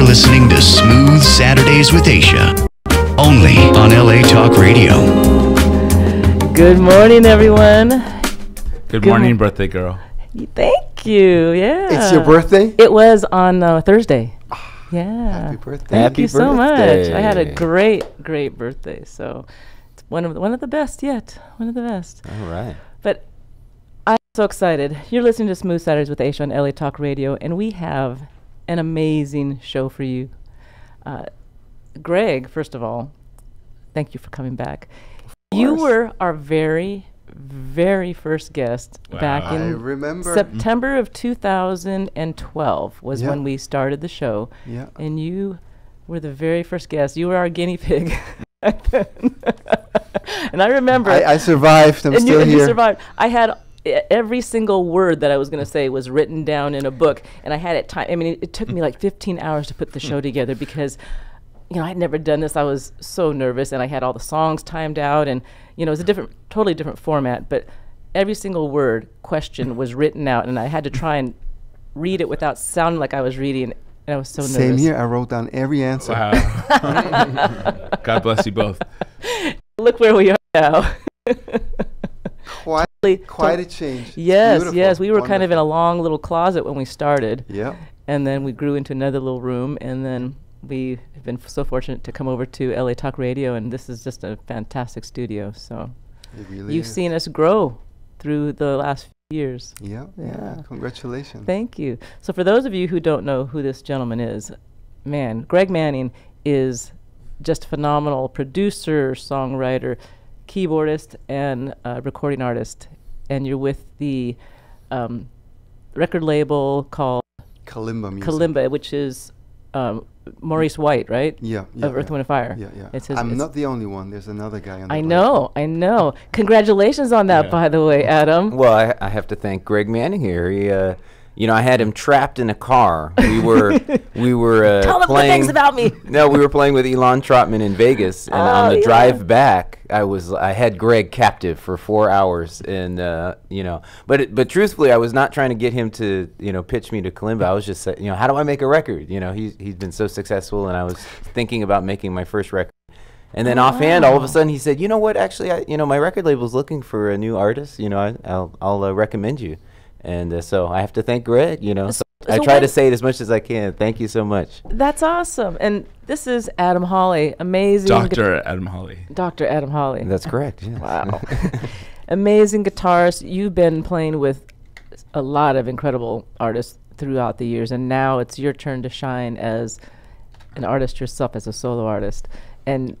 Listening to Smooth Saturdays with Aysha, only on LA Talk Radio. Good morning, everyone. Good morning, birthday girl. Thank you. Yeah. It's your birthday? It was on Thursday. Oh, yeah. Happy birthday. Thank you so much. I had a great birthday. So it's one of the best yet. One of the best. All right. But I'm so excited. You're listening to Smooth Saturdays with Aysha on LA Talk Radio, and we have an amazing show for you. Greg, first of all, thank you for coming back. You were our very, very first guest back in September of 2012 was when we started the show. Yeah. And you were the very first guest. You were our guinea pig. And I remember. I survived. I'm still here. You survived. I had every single word that I was going to say was written down in a book, and I had it time. I mean, it took me like 15 hours to put the show together because, you know, I had never done this. I was so nervous, and I had all the songs timed out, and, you know, it was a totally different format. But every single word question was written out, and I had to try and read it without sounding like I was reading. And I was so nervous. Same here. I wrote down every answer. Wow. God bless you both. Look where we are now. Quite a change. Yes, beautiful, yes. We were wonderful. Kind of in a long little closet when we started. Yeah. And then we grew into another little room, and then we have been so fortunate to come over to LA Talk Radio, and this is just a fantastic studio. So it really you've seen us grow through the last few years. Yeah, yeah. Congratulations. Thank you. So for those of you who don't know who this gentleman is, man, Greg Manning is just phenomenal producer, songwriter, keyboardist and recording artist, and you're with the record label called Kalimba Music. Kalimba, which is Maurice White, right? Yeah, yeah. Of Earth, Wind, and Fire. Yeah, yeah. I'm not the only one. There's another guy. I know. Congratulations on that, by the way, Adam. Well, I have to thank Greg Manning here. He, you know, I had him trapped in a car. We were Tell him good things about me. No, we were playing with Elon Trotman in Vegas, and on the drive back, I had Greg captive for 4 hours, and you know, but truthfully, I was not trying to get him to, you know, pitch me to Kalimba. I was just saying, you know, how do I make a record? You know, he's been so successful, and I was thinking about making my first record. And then offhand, all of a sudden, he said, you know what? Actually, you know, my record label's looking for a new artist. You know, I'll recommend you. And so I have to thank Greg, you know. So I try to say it as much as I can. Thank you so much. That's awesome. And this is Adam Hawley, amazing. Dr. Adam Hawley. Dr. Adam Hawley. That's correct. Yes. Wow. Amazing guitarist. You've been playing with a lot of incredible artists throughout the years, and now it's your turn to shine as an artist yourself, as a solo artist. And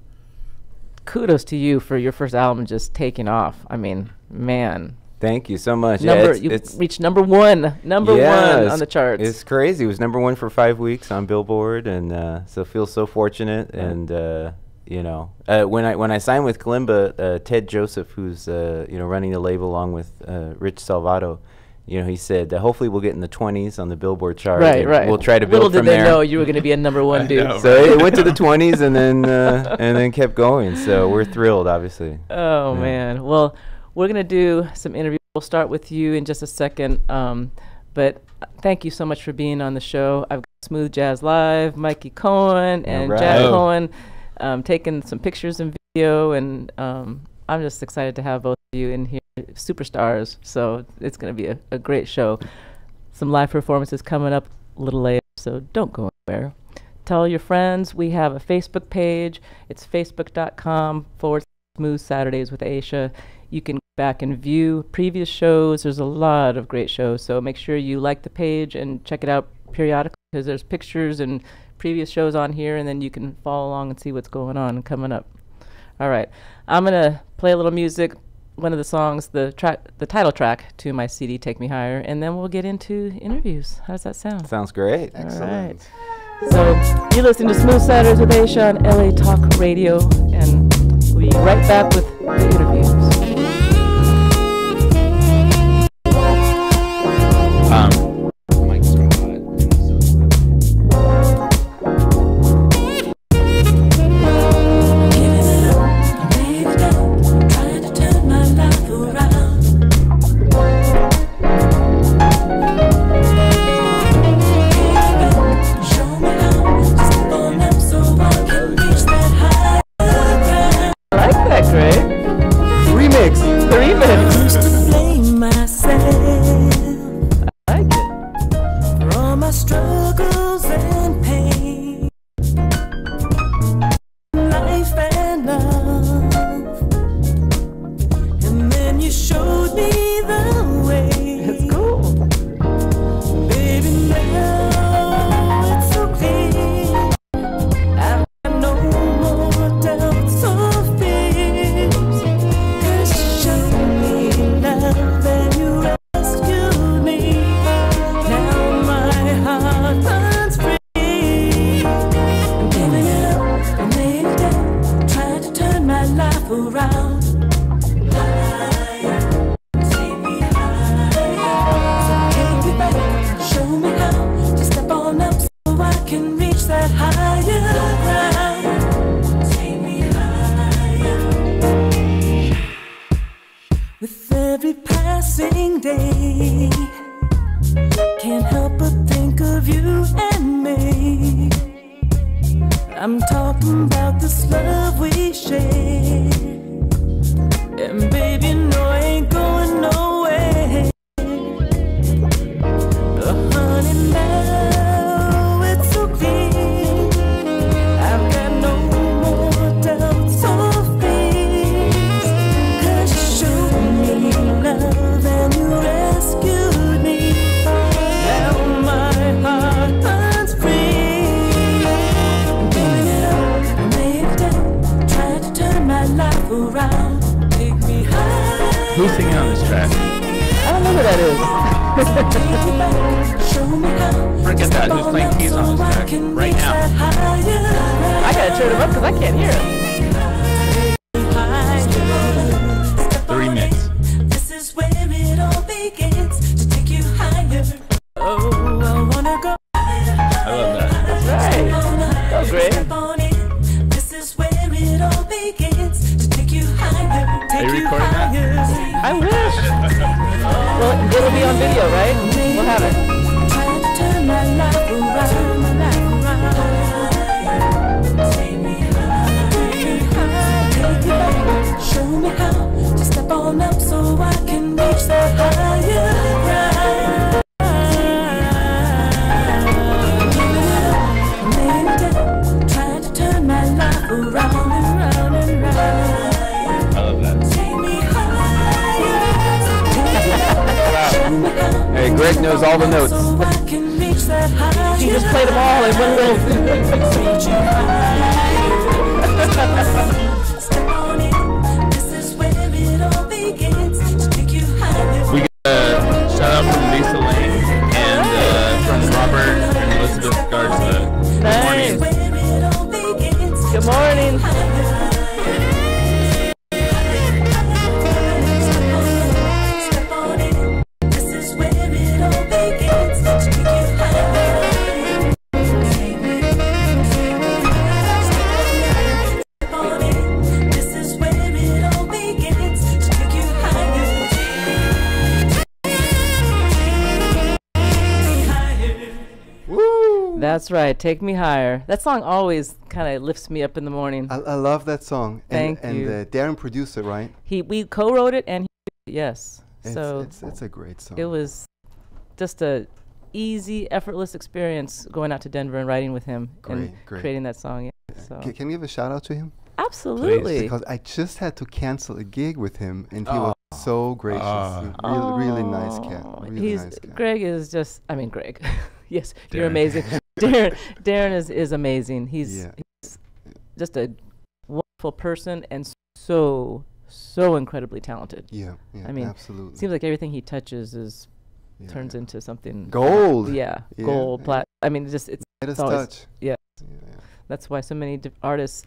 kudos to you for your first album just taking off. I mean, man. Thank you so much. You reached number one on the charts. It's crazy. It was #1 for 5 weeks on Billboard, and so feel so fortunate. And you know, when I signed with Kalimba, Ted Joseph, who's you know, running the label along with Rich Salvato, you know, he said, hopefully we'll get in the 20s on the Billboard chart. Right, right. We'll try to build from there. Little did they know you were going to be a #1 dude. Know, so it went to the 20s, and then kept going. So we're thrilled, obviously. Oh man, well. We're going to do some interviews. We'll start with you in just a second. But thank you so much for being on the show. I've got Smooth Jazz Live, Mikey Cohen, and Jack Cohen taking some pictures and video. And I'm just excited to have both of you in here, superstars. So it's going to be a great show. Some live performances coming up a little later, so don't go anywhere. Tell your friends. We have a Facebook page. It's facebook.com/Smooth Saturdays with Aysha. You can go back and view previous shows. There's a lot of great shows, so make sure you like the page and check it out periodically, because there's pictures and previous shows on here, and then you can follow along and see what's going on and coming up. All right, I'm gonna play a little music, one of the songs, the title track to my CD, Take Me Higher, and then we'll get into interviews. How does that sound? Sounds great. Excellent. All right. So you're listening to Smooth Saturdays with Aysha on LA Talk Radio, and we'll be right back with the interviews. That's right. Take me higher. That song always kind of lifts me up in the morning. I love that song. Thank you. And Darren produced it, right? We co-wrote it, and he, yes. It's a great song. It was just a easy, effortless experience going out to Denver and writing with him and creating that song. Yeah, so. Can you give a shout out to him? Absolutely. Please. Because I just had to cancel a gig with him, and he was so gracious. Really nice cat. Really nice cat. Greg is just, I mean, Greg. Yes, Darren. You're amazing. Darren is amazing. He's just a wonderful person and so incredibly talented. Yeah, I mean, absolutely. It seems like everything he touches turns into something gold. Gold, platinum. I mean, just it's always touch. Yeah. That's why so many artists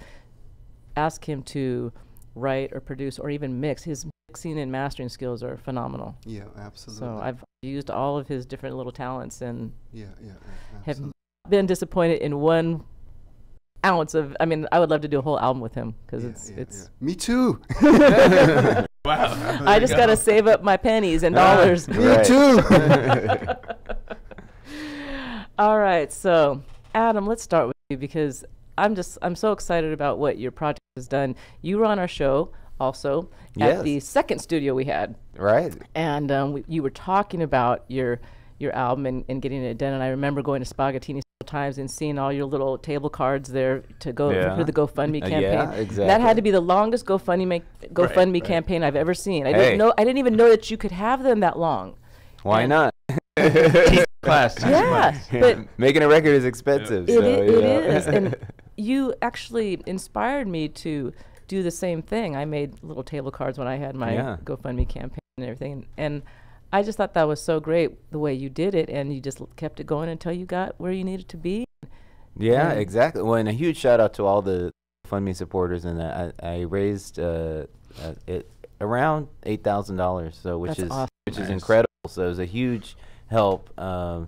ask him to write or produce or even mix. His mixing and mastering skills are phenomenal. Yeah, absolutely. So I've used all of his different little talents and have been disappointed in 1 ounce of. I mean, I would love to do a whole album with him because it's. Me too. Wow. I just gotta save up my pennies and dollars. Me too. All right, so Adam, let's start with you because I'm so excited about what your project has done. You were on our show also at the second studio we had. Right. And you were talking about your album and getting it done. And I remember going to Spaghettini several times and seeing all your little table cards there to go for the GoFundMe campaign. Yeah, exactly. That had to be the longest GoFundMe campaign I've ever seen. I didn't even know that you could have them that long. Why not? Class. But making a record is expensive. It is. And you actually inspired me to do the same thing. I made little table cards when I had my GoFundMe campaign and everything. And I just thought that was so great the way you did it, and you just kept it going until you got where you needed to be. Yeah, exactly. Well, and a huge shout out to all the GoFundMe supporters, and I raised around $8,000. So which is incredible. So it was a huge help,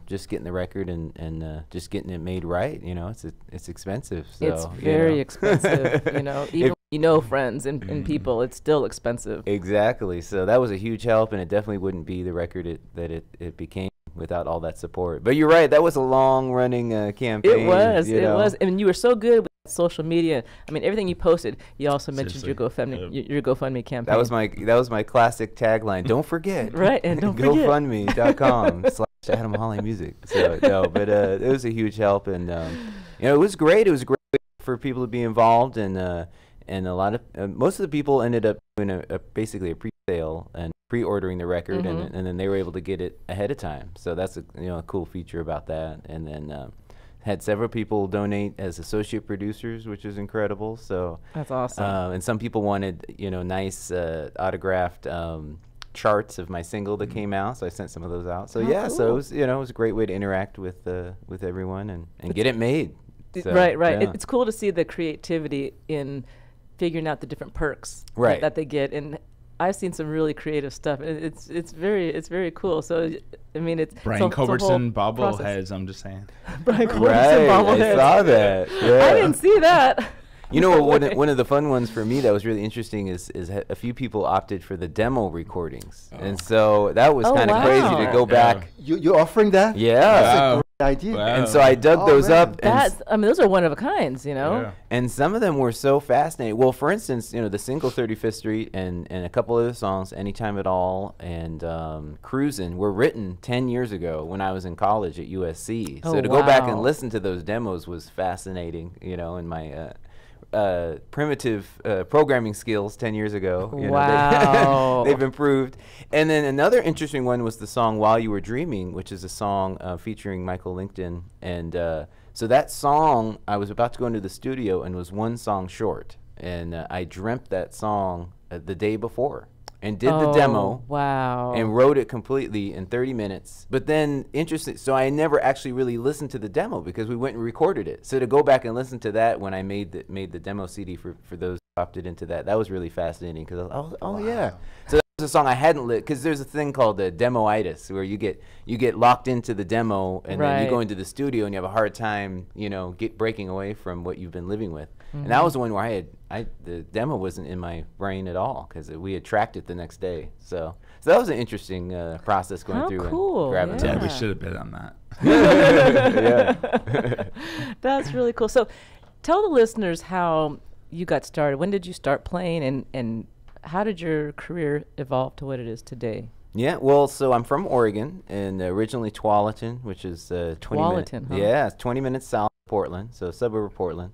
just getting the record and just getting it made right. You know, it's expensive. So, it's very expensive. You know, even friends and people, it's still expensive. Exactly. So that was a huge help, and it definitely wouldn't be the record that it became without all that support. But you're right, that was a long-running campaign. It was, it was. And you were so good with social media. I mean, everything you posted, you also mentioned your GoFundMe campaign. That was my classic tagline, don't forget. Right, and don't forget. GoFundMe.com/Adam Hawley Music. So, no, but it was a huge help, and, you know, it was great. It was great for people to be involved, and a lot of, most of the people ended up doing basically a pre-sale and pre-ordering the record, and then they were able to get it ahead of time. So that's a cool feature about that. And then had several people donate as associate producers, which is incredible. So that's awesome. And some people wanted nice autographed charts of my single that came out, so I sent some of those out. So so it was it was a great way to interact with everyone and get it made. So, right. Yeah. It's cool to see the creativity in figuring out the different perks that they get, and I've seen some really creative stuff. It's very cool. So I mean, it's Brian Culbertson bobbleheads. I'm just saying. Brian Culbertson bobbleheads. I saw that. Yeah. I didn't see that. You know, one of the fun ones for me that was really interesting is a few people opted for the demo recordings, and so that was kind of crazy to go back. You're offering that? Yeah. That's a great idea. Wow. And so I dug those up. I mean, those are one of a kinds, And some of them were so fascinating. Well, for instance, the single 35th Street and a couple of the songs, Anytime at All and Cruisin', were written 10 years ago when I was in college at USC. So to go back and listen to those demos was fascinating, in my primitive programming skills 10 years ago. They've improved. And then another interesting one was the song While You Were Dreaming, which is a song featuring Michael Lington. And so that song, I was about to go into the studio and was one song short. And I dreamt that song the day before and did the demo and wrote it completely in 30 minutes. But then, interesting, so I never actually really listened to the demo because we went and recorded it. So to go back and listen to that when I made the demo CD for those who opted into that, that was really fascinating because I was like, oh yeah. So that was a song I hadn't lit, because there's a thing called the demoitis where you get locked into the demo and then you go into the studio and you have a hard time, breaking away from what you've been living with. And that was the one where the demo wasn't in my brain at all because we had tracked it the next day. So that was an interesting process going through. Cool. And grabbing it. We should have bid on that. That's really cool. So tell the listeners how you got started. When did you start playing, and how did your career evolve to what it is today? Yeah, well, so I'm from Oregon, and originally Tualatin, which is 20 minutes south of Portland, so a suburb of Portland.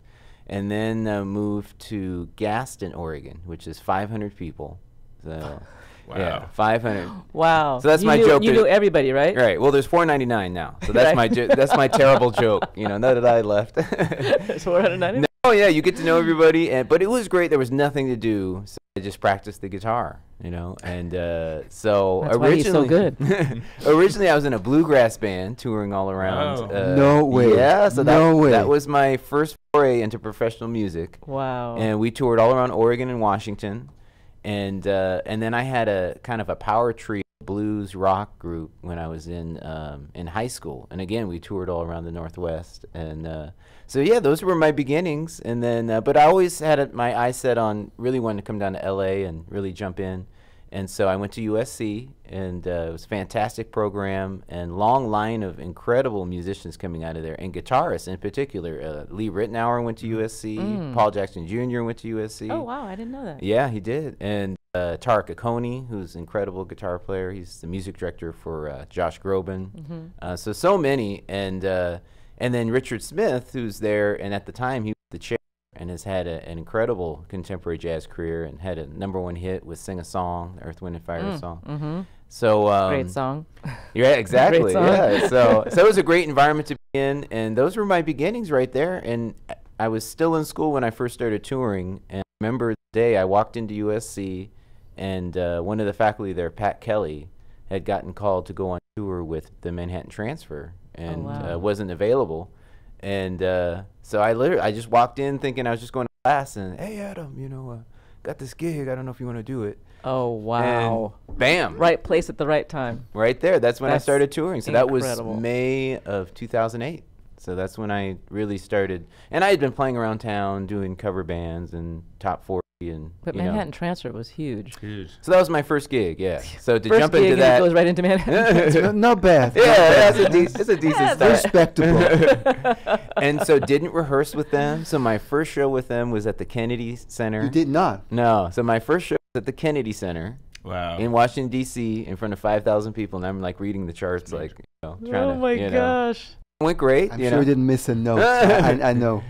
And then moved to Gaston, Oregon, which is 500 people. So, yeah, 500. Wow. So that's my joke. You knew everybody, right? Right. Well, there's 499 now. So that's that's my terrible joke. Now that I left. There's 499. Oh yeah, you get to know everybody, but it was great. There was nothing to do, so I just practiced the guitar, and so that's originally why he's so good. Originally, I was in a bluegrass band touring all around. No way! Yeah, so that was my first foray into professional music. Wow! And we toured all around Oregon and Washington, and then I had a kind of a power trio blues rock group when I was in high school, and again we toured all around the Northwest and. So yeah, those were my beginnings, and then but I always had my eye set on really wanting to come down to LA and really jump in, and so I went to USC, and it was a fantastic program and long line of incredible musicians coming out of there, and guitarists in particular. Lee Ritenour went to USC, Paul Jackson Jr. went to USC. Oh wow, I didn't know that. Yeah, he did, and Tarek Oconee, who's an incredible guitar player. He's the music director for Josh Groban. So many, and then Richard Smith, who's there, and at the time he was the chair and has had an incredible contemporary jazz career and had a #1 hit with Sing a Song, Earth, Wind, and Fire song. So great song. Yeah, exactly. Yeah. So it was a great environment to be in, and those were my beginnings right there. And I was still in school when I first started touring, and I remember the day I walked into USC, and one of the faculty there, Pat Kelly, had gotten called to go on tour with the Manhattan Transfer. And wasn't available, And so I just walked in thinking I was just going to class, and hey, Adam, you know, got this gig. I don't know if you want to do it. Oh, wow. And bam. Right place at the right time. Right there. That's when I started touring. So that was May of 2008. So that's when I really started. And I had been playing around town doing cover bands and top 40. And, but Manhattan Transfer was huge. So that was my first gig, yeah. So to jump into that, goes right into Manhattan Transfer. Not bad. Yeah, that's a decent start. Respectable. And so didn't rehearse with them. So my first show with them was at the Kennedy Center. You did not? No. So my first show was at the Kennedy Center. Wow. In Washington, D.C., in front of 5,000 people. And I'm like reading the charts, like, you know, trying to. Oh my gosh. Know. Went great. I'm sure we didn't miss a note. I know.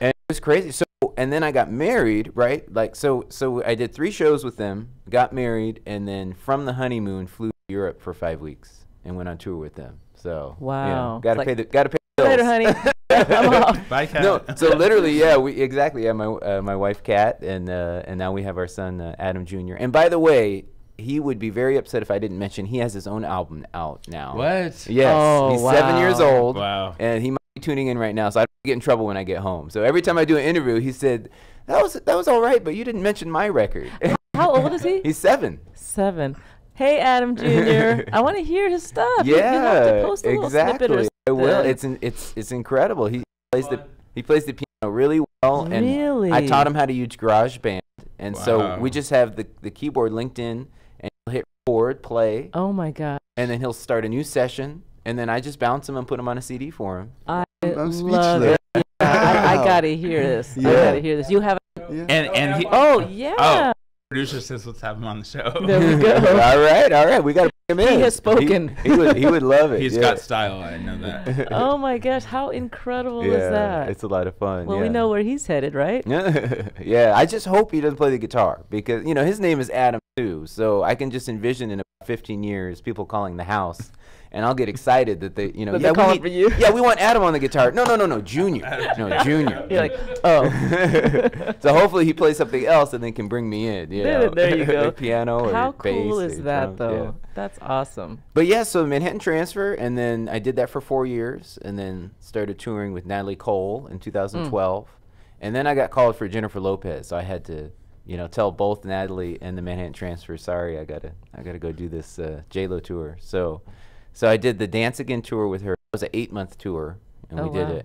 And it was crazy. So. And then I got married, right? Like, so I did 3 shows with them, got married, and then from the honeymoon flew to Europe for 5 weeks and went on tour with with them. So wow, you know, gotta pay the bills. Later, honey. Bye, Kat. No, so literally, yeah, exactly. Yeah, my wife Kat, and now we have our son Adam Jr. And by the way, he would be very upset if I didn't mention he has his own album out now. What? Yes, oh, he's wow. 7 years old. Wow, and he. Tuning in right now, so I don't get in trouble when I get home. So every time I do an interview, he said, that was all right, but you didn't mention my record. How old is he? He's 7. 7. Hey, Adam Jr., I want to hear his stuff. Yeah, you have to post a little snippet or something. I will. It's incredible. He plays the piano really well. Really? And I taught him how to use GarageBand, and wow. So we just have the keyboard linked in, and he'll hit record, play. Oh my god! And then he'll start a new session. And then I just bounce him and put him on a CD for him. I'm speechless. Yeah, I gotta hear this. Yeah. I gotta hear this. You have and he, oh yeah. Oh, producer says let's have him on the show. There we go. all right. We gotta bring him in. He has spoken. He would love it. He's got style. I know that. Oh my gosh, how incredible is that? It's a lot of fun. Well, we know where he's headed, right? Yeah. I just hope he doesn't play the guitar because you know his name is Adam too. So I can just envision in about 15 years people calling the house. And I'll get excited that they, you know, yeah, we need, for you. Yeah, we want Adam on the guitar. No, Junior. No, Junior. You're like, oh. So hopefully he plays something else and then can bring me in. You know? There you go. Piano or bass. How cool is that, though? Yeah. That's awesome. But yeah, so Manhattan Transfer, and then I did that for 4 years, and then started touring with Natalie Cole in 2012, and then I got called for Jennifer Lopez, so I had to. You know, tell both Natalie and the Manhattan Transfer, sorry, I gotta go do this J-Lo tour. So I did the Dance Again tour with her. It was an 8-month tour, and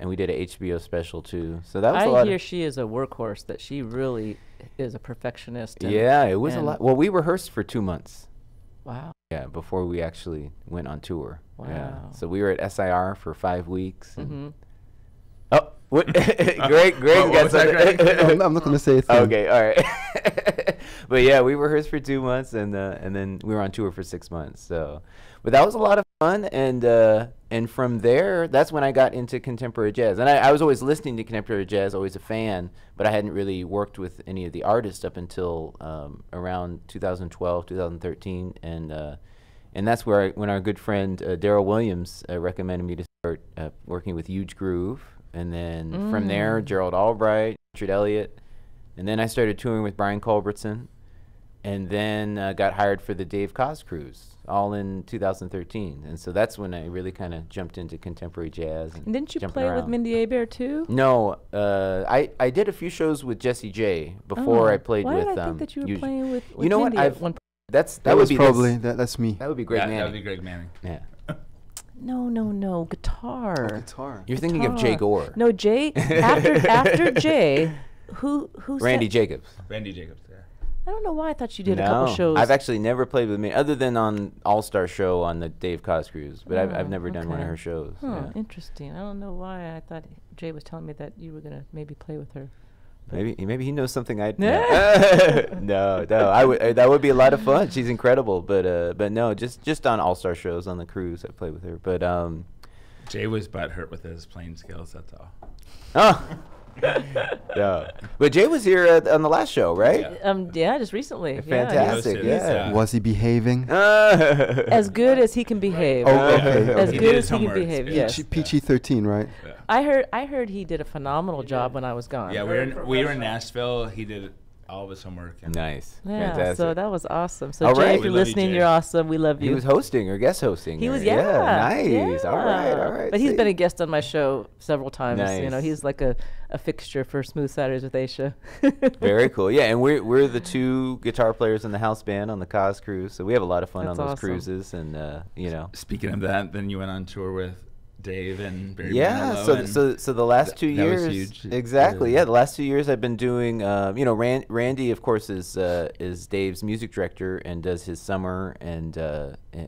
we did an HBO special too. So that was a lot. I hear she is a workhorse. That she really is a perfectionist. And, yeah, it was a lot. Well, we rehearsed for 2 months. Wow. Yeah, before we actually went on tour. Wow. Yeah. So we were at SIR for 5 weeks. And oh. Greg got something. I'm not going to say a thing. Okay, all right. But yeah, we rehearsed for 2 months, and then we were on tour for 6 months. So, but that was a lot of fun, and from there, that's when I got into contemporary jazz. And I was always listening to contemporary jazz, always a fan, but I hadn't really worked with any of the artists up until around 2012, 2013, and that's where when our good friend Daryl Williams recommended me to start working with Euge Groove. And then from there, Gerald Albright, Richard Elliott. And then I started touring with Brian Culbertson. And then got hired for the Dave Koz cruise, all in 2013. And so that's when I really kind of jumped into contemporary jazz. And didn't you play with Mindy Abair too? No. I did a few shows with Jesse J before I played with them. Why did I think that you were playing with Mindy? You know what? That's me. That would be Greg Manning. That would be Greg Manning. Yeah. No, guitar. Oh, guitar. You're thinking of Jay Gore. No, Jay. After Jay, who? Randy Jacobs. Randy Jacobs. Yeah. I don't know why I thought you did a couple shows. I've actually never played with me other than on All Star Show on the Dave Koz cruise, but I've never done one of her shows. Huh, yeah. Interesting. I don't know why I thought Jay was telling me that you were gonna maybe play with her. Maybe he knows something I don't. No. That would be a lot of fun. She's incredible, but no, just on all-star shows on the cruise, I play with her. But Jay was butthurt with his playing skills. That's all. Oh. Yeah. But Jay was here on the last show, right? Yeah, just recently. Fantastic. Yeah. Was he behaving? As good as he can behave. Oh, okay. As good as he can behave. Yes. PG-13, right? Yeah. I heard he did a phenomenal job when I was gone. Yeah, we were in Nashville. He did all of his homework. And nice. Yeah, fantastic. So that was awesome. So, all Jay, right. If you're listening, you're awesome. We love you. He was hosting or guest hosting. He was, yeah. Nice. Yeah. All right, all right. But he's been a guest on my show several times. Nice. You know, he's like a fixture for Smooth Saturdays with Aysha. Very cool. Yeah, and we're the two guitar players in the house band on the Koz cruise, so we have a lot of fun on those cruises. And, you know. Speaking of that, then you went on tour with Dave and Barry. Yeah, so the last 2 years, that was huge. Exactly. Yeah, the last 2 years I've been doing, you know, Randy of course is Dave's music director and does his summer and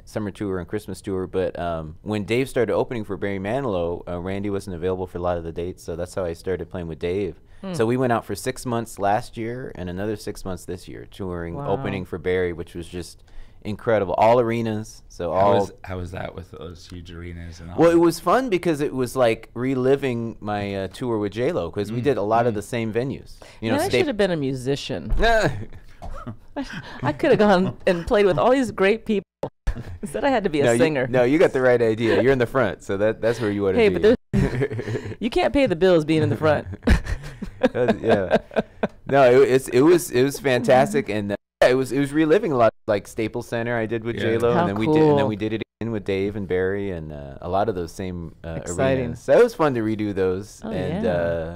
summer tour and Christmas tour. But when Dave started opening for Barry Manilow, Randy wasn't available for a lot of the dates, so that's how I started playing with Dave. Hmm. So we went out for 6 months last year and another 6 months this year, touring, opening for Barry, which was just incredible. All arenas. So how was that with those huge arenas and all? Well, it was fun because it was like reliving my tour with J-Lo, because we did a lot of the same venues. You know, I should have been a musician. I could have gone and played with all these great people. Instead, I had to be a singer. No, you got the right idea. You're in the front, so that's where you want to be. Hey, but you can't pay the bills being in the front. Yeah. No, it was fantastic, and it was reliving a lot. Like Staples Center, I did with J-Lo, and then we did it again with Dave and Barry, and a lot of those same arenas. So it was fun to redo those, and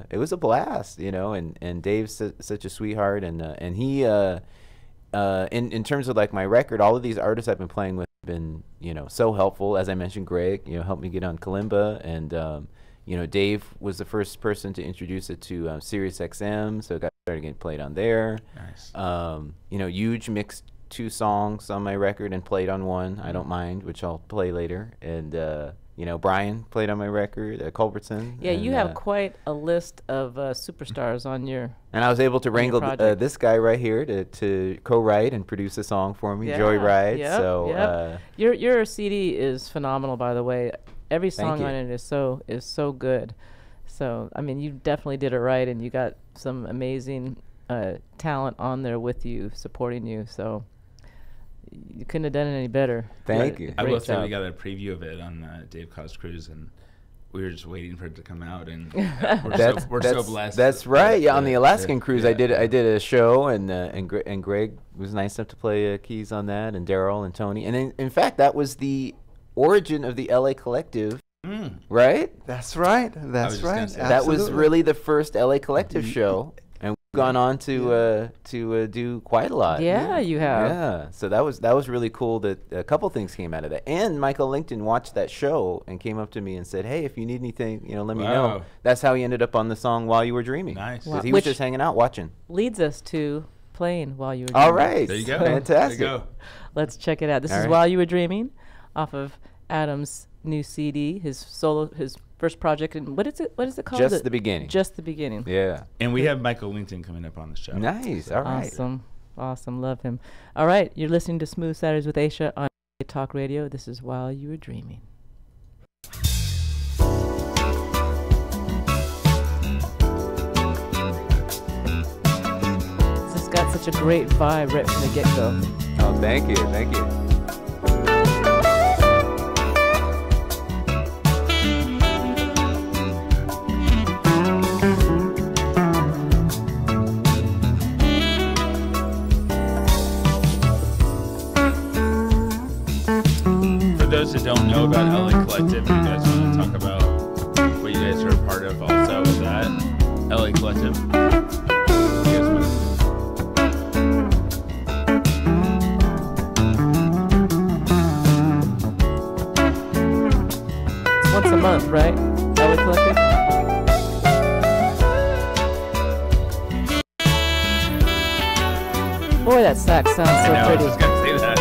it was a blast, you know. And Dave's such a sweetheart, and he, in terms of like my record, all of these artists I've been playing with have been, you know, so helpful. As I mentioned, Greg, you know, helped me get on Kalimba, and you know, Dave was the first person to introduce it to Sirius XM, so it got started getting played on there. Nice. You know, Euge mixed two songs on my record and played on one, I Don't Mind, which I'll play later. And, you know, Brian played on my record, Culbertson. Yeah, and you have quite a list of superstars on your. And I was able to wrangle this guy right here to co-write and produce a song for me, Joyride. Yep, so, your CD is phenomenal, by the way. Every song on it is so good. So, I mean, you definitely did it right, and you got some amazing talent on there with you, supporting you, so you couldn't have done it any better. Thank you. I will say we got a preview of it on Dave Koz cruise, and we were just waiting for it to come out, and we're so blessed. That's right. Yeah, on the Alaskan cruise, I did a show, and Greg was nice enough to play keys on that, and Daryl and Tony, and in fact that was the origin of the LA Collective. Mm. Right. That's right. That's right. That was really the first LA Collective show. Gone on to do quite a lot. Yeah, you have. Yeah, so that was really cool. That a couple things came out of that, and Michael Lington watched that show and came up to me and said, "Hey, if you need anything, you know, let me know." That's how he ended up on the song "While You Were Dreaming." Nice. Wow. He was just hanging out watching. Leads us to playing "While You Were Dreaming." All right, there you go. Fantastic. There you go. Let's check it out. This is "While You Were Dreaming," off of Adam's new CD, his first project. And what is it called? Just the Beginning. Just the Beginning. Yeah. And we have Michael Lington coming up on the show. Nice. All right. Awesome. Awesome. Love him. All right. You're listening to Smooth Saturdays with Aysha on LA Talk Radio. This is While You Were Dreaming. This got such a great vibe right from the get-go. Oh, thank you. Thank you. That don't know about LA Collective, you guys want to talk about what you guys are a part of also with that LA Collective? You guys want to It's once a month, right? LA Collective? Boy, that sax sounds so pretty. I was just going to say that.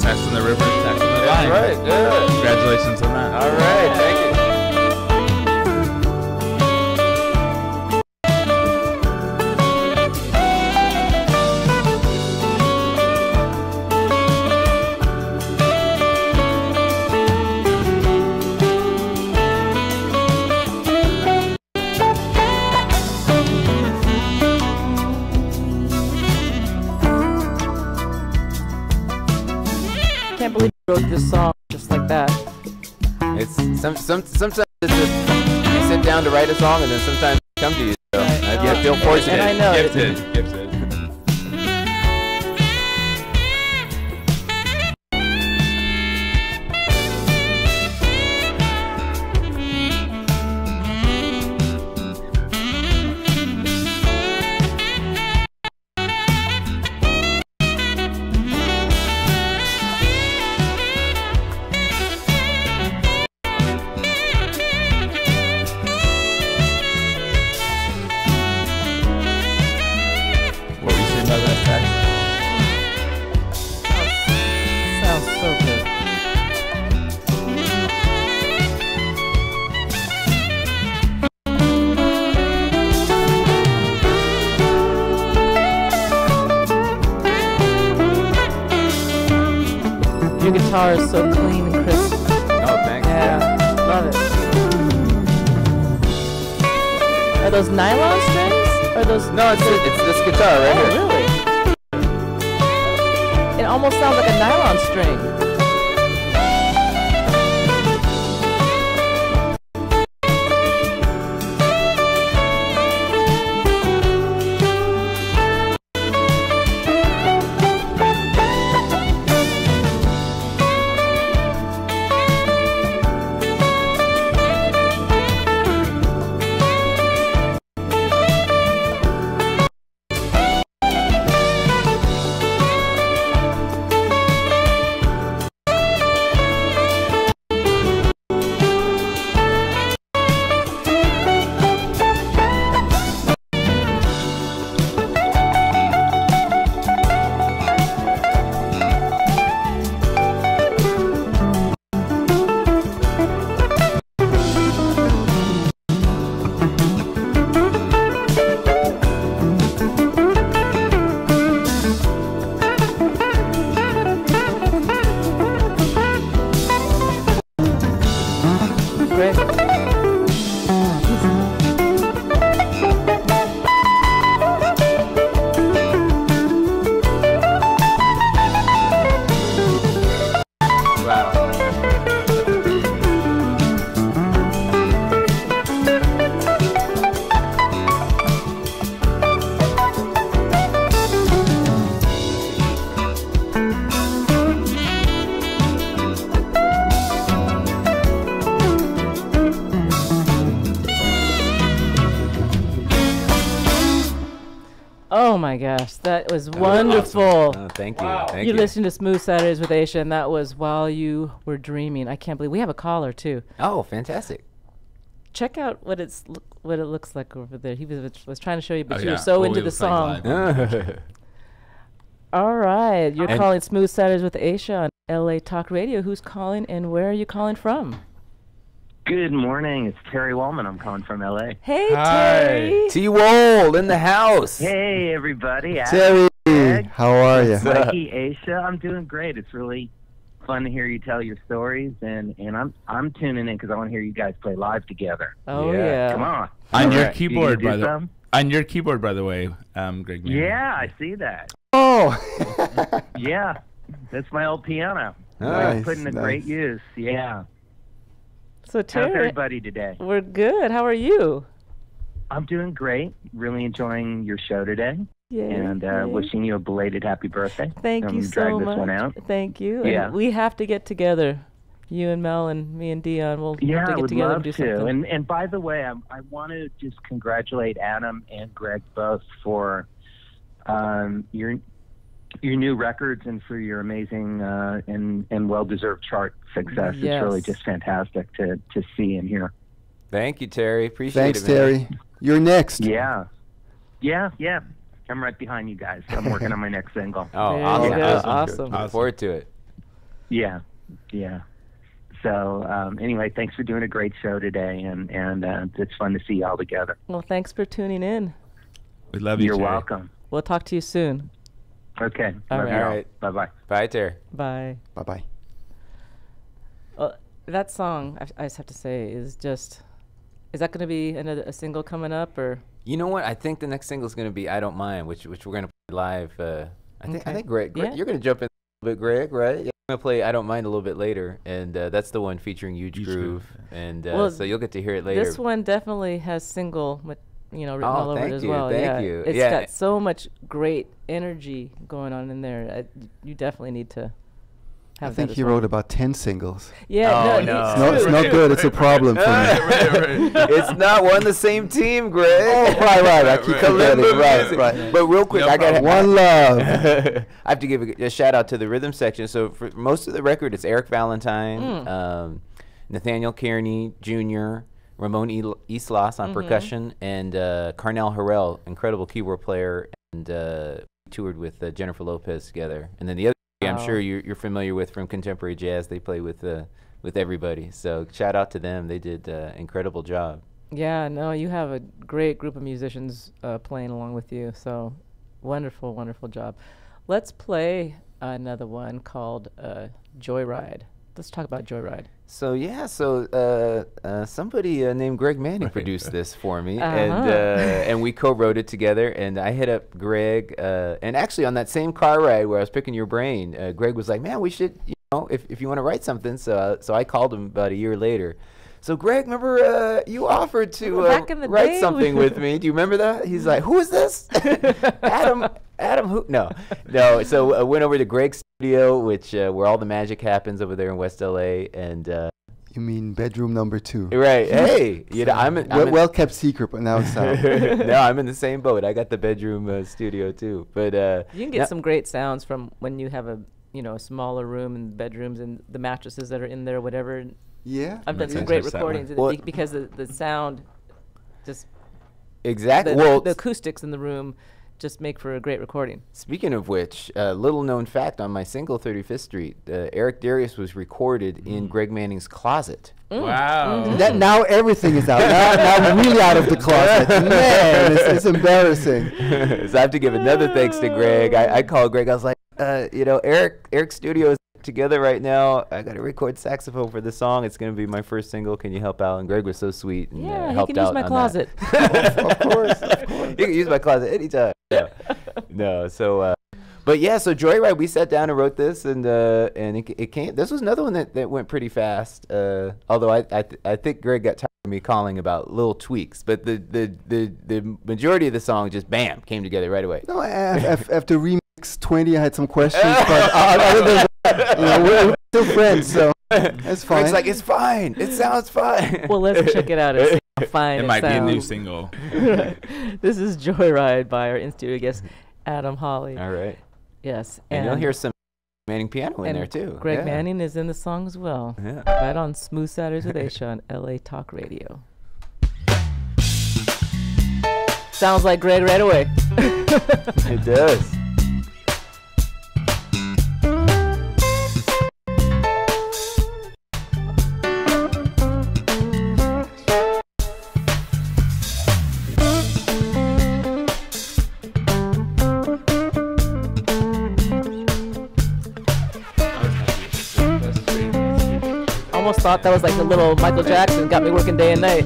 Sex in the River, Sex in the Lion. That's right. Yeah. Congratulations on that. All right. Thank you. This song just like that. It's sometimes it's just, you sit down to write a song and then sometimes it comes to you. So I feel fortunate. And I know Gifted. Is so clean and crisp. Oh, thanks. Yeah. Love it. Are those nylon strings? Are those? No, it's this guitar right here. Really? It almost sounds like a nylon string. That was wonderful. Awesome. Oh, thank you. Wow. Thank you. You listened to Smooth Saturdays with Aysha, and that was While You Were Dreaming. I can't believe we have a caller too. Oh, fantastic! Check out what it looks like over there. He was trying to show you, but you were so into the song. All right, you're calling Smooth Saturdays with Aysha on LA Talk Radio. Who's calling, and where are you calling from? Good morning. It's Terry Wallman. I'm calling from LA. Hey, hi. Terry. T-Wold in the house. Hey, everybody. Terry, how are you? Mikey, Aysha. I'm doing great. It's really fun to hear you tell your stories, and I'm tuning in because I want to hear you guys play live together. Oh yeah. Come on. On your keyboard, by the way, Greg Manning. Yeah, I see that. Oh. Yeah, that's my old piano. Nice, I'm putting to great use. Yeah. So Terry, how's everybody today? We're good. How are you? I'm doing great. Really enjoying your show today. Yay, and wishing you a belated happy birthday. Thank you so much. This one out. Thank you. Yeah. And we have to get together. You and Mel and me and Dion will have to get together and do something. And by the way, I want to just congratulate Adam and Greg both for your new records and for your amazing and well-deserved chart success. Yes. It's really just fantastic to see and hear. Thank you, Terry. Appreciate it. Thanks, Terry. You're next. Yeah. Yeah, yeah. I'm right behind you guys. I'm working on my next single. Oh, awesome. Awesome. Look forward to it. Yeah. So anyway, thanks for doing a great show today, and it's fun to see you all together. Well, thanks for tuning in. We love you. You're welcome. We'll talk to you soon. Okay. All right. Bye-bye. Bye, Terry. Bye. Bye-bye. Well, that song, I just have to say, is just... Is that going to be a single coming up, or? You know what? I think the next single is going to be "I Don't Mind," which we're going to play live. I think Greg, you're going to jump in a little bit, Greg, right? Yeah. I'm going to play "I Don't Mind" a little bit later, and that's the one featuring Euge Groove, and well, so you'll get to hear it later. This one definitely has single, written all over it as well. Thank you. It's got so much great energy going on in there. You definitely need to. I think he wrote about 10 singles. Yeah, it's not good. It's a problem for me. Right. It's not one the same team, Greg. Right. I keep forgetting. Right. But real quick, I got one love. I have to give a shout out to the rhythm section. So for most of the record, it's Eric Valentine, Nathaniel Kearney Jr., Ramon Islas on percussion, and Carnell Harrell, incredible keyboard player, and toured with Jennifer Lopez together. And then the other. I'm sure you're familiar with from contemporary jazz. They play with everybody. So shout out to them. They did an incredible job. Yeah, no, you have a great group of musicians playing along with you. So wonderful, wonderful job. Let's play another one called Joyride. Let's talk about Joyride. So yeah, somebody named Greg Manning produced this for me, and we co-wrote it together. And I hit up Greg, and actually on that same car ride where I was picking your brain, Greg was like, "Man, we should, if you want to write something." So I called him about a year later. So Greg, remember you offered to write something with me. Do you remember that? He's like, "Who is this?" Adam who? No. So I went over to Greg's studio, which where all the magic happens over there in West LA, and you mean bedroom number 2? Right. Hey, I'm well kept secret, but now it's out. No, I'm in the same boat. I got the bedroom studio too, but you can get some great sounds from when you have a smaller room and bedrooms and the mattresses that are in there, whatever. Yeah, I've done some great recordings because the sound just exactly the acoustics in the room. Just make for a great recording. Speaking of which, little known fact on my single 35th Street, Eric Darius was recorded in Greg Manning's closet. Wow. That now everything is out. now I'm really out of the closet. Man, it's embarrassing. So I have to give another thanks to Greg. I called Greg. I was like, Eric's studio is together right now. I got to record saxophone for the song. It's going to be my first single. Can you help out? And Greg was so sweet and helped out. Yeah, he can use my closet. Of course. You can use my closet anytime. Yeah. So Joyride, we sat down and wrote this, and it came. This was another one that went pretty fast. Although I think Greg got tired of me calling about little tweaks, but the majority of the song just bam came together right away. No, after remix 20, I had some questions, but other than that, we're still friends, so that's fine. Greg's like, it's fine. It sounds fine. Well, let's check it out. It might be a new single. This is Joyride by our in-studio guest, Adam Hawley. All right. Yes. And you'll hear some Manning piano in there, too. Greg Manning is in the song as well. Yeah. Right on Smooth Saturdays with Aysha on LA Talk Radio. Sounds like Greg right away. It does. Thought that was like the little Michael Jackson, got me working day and night.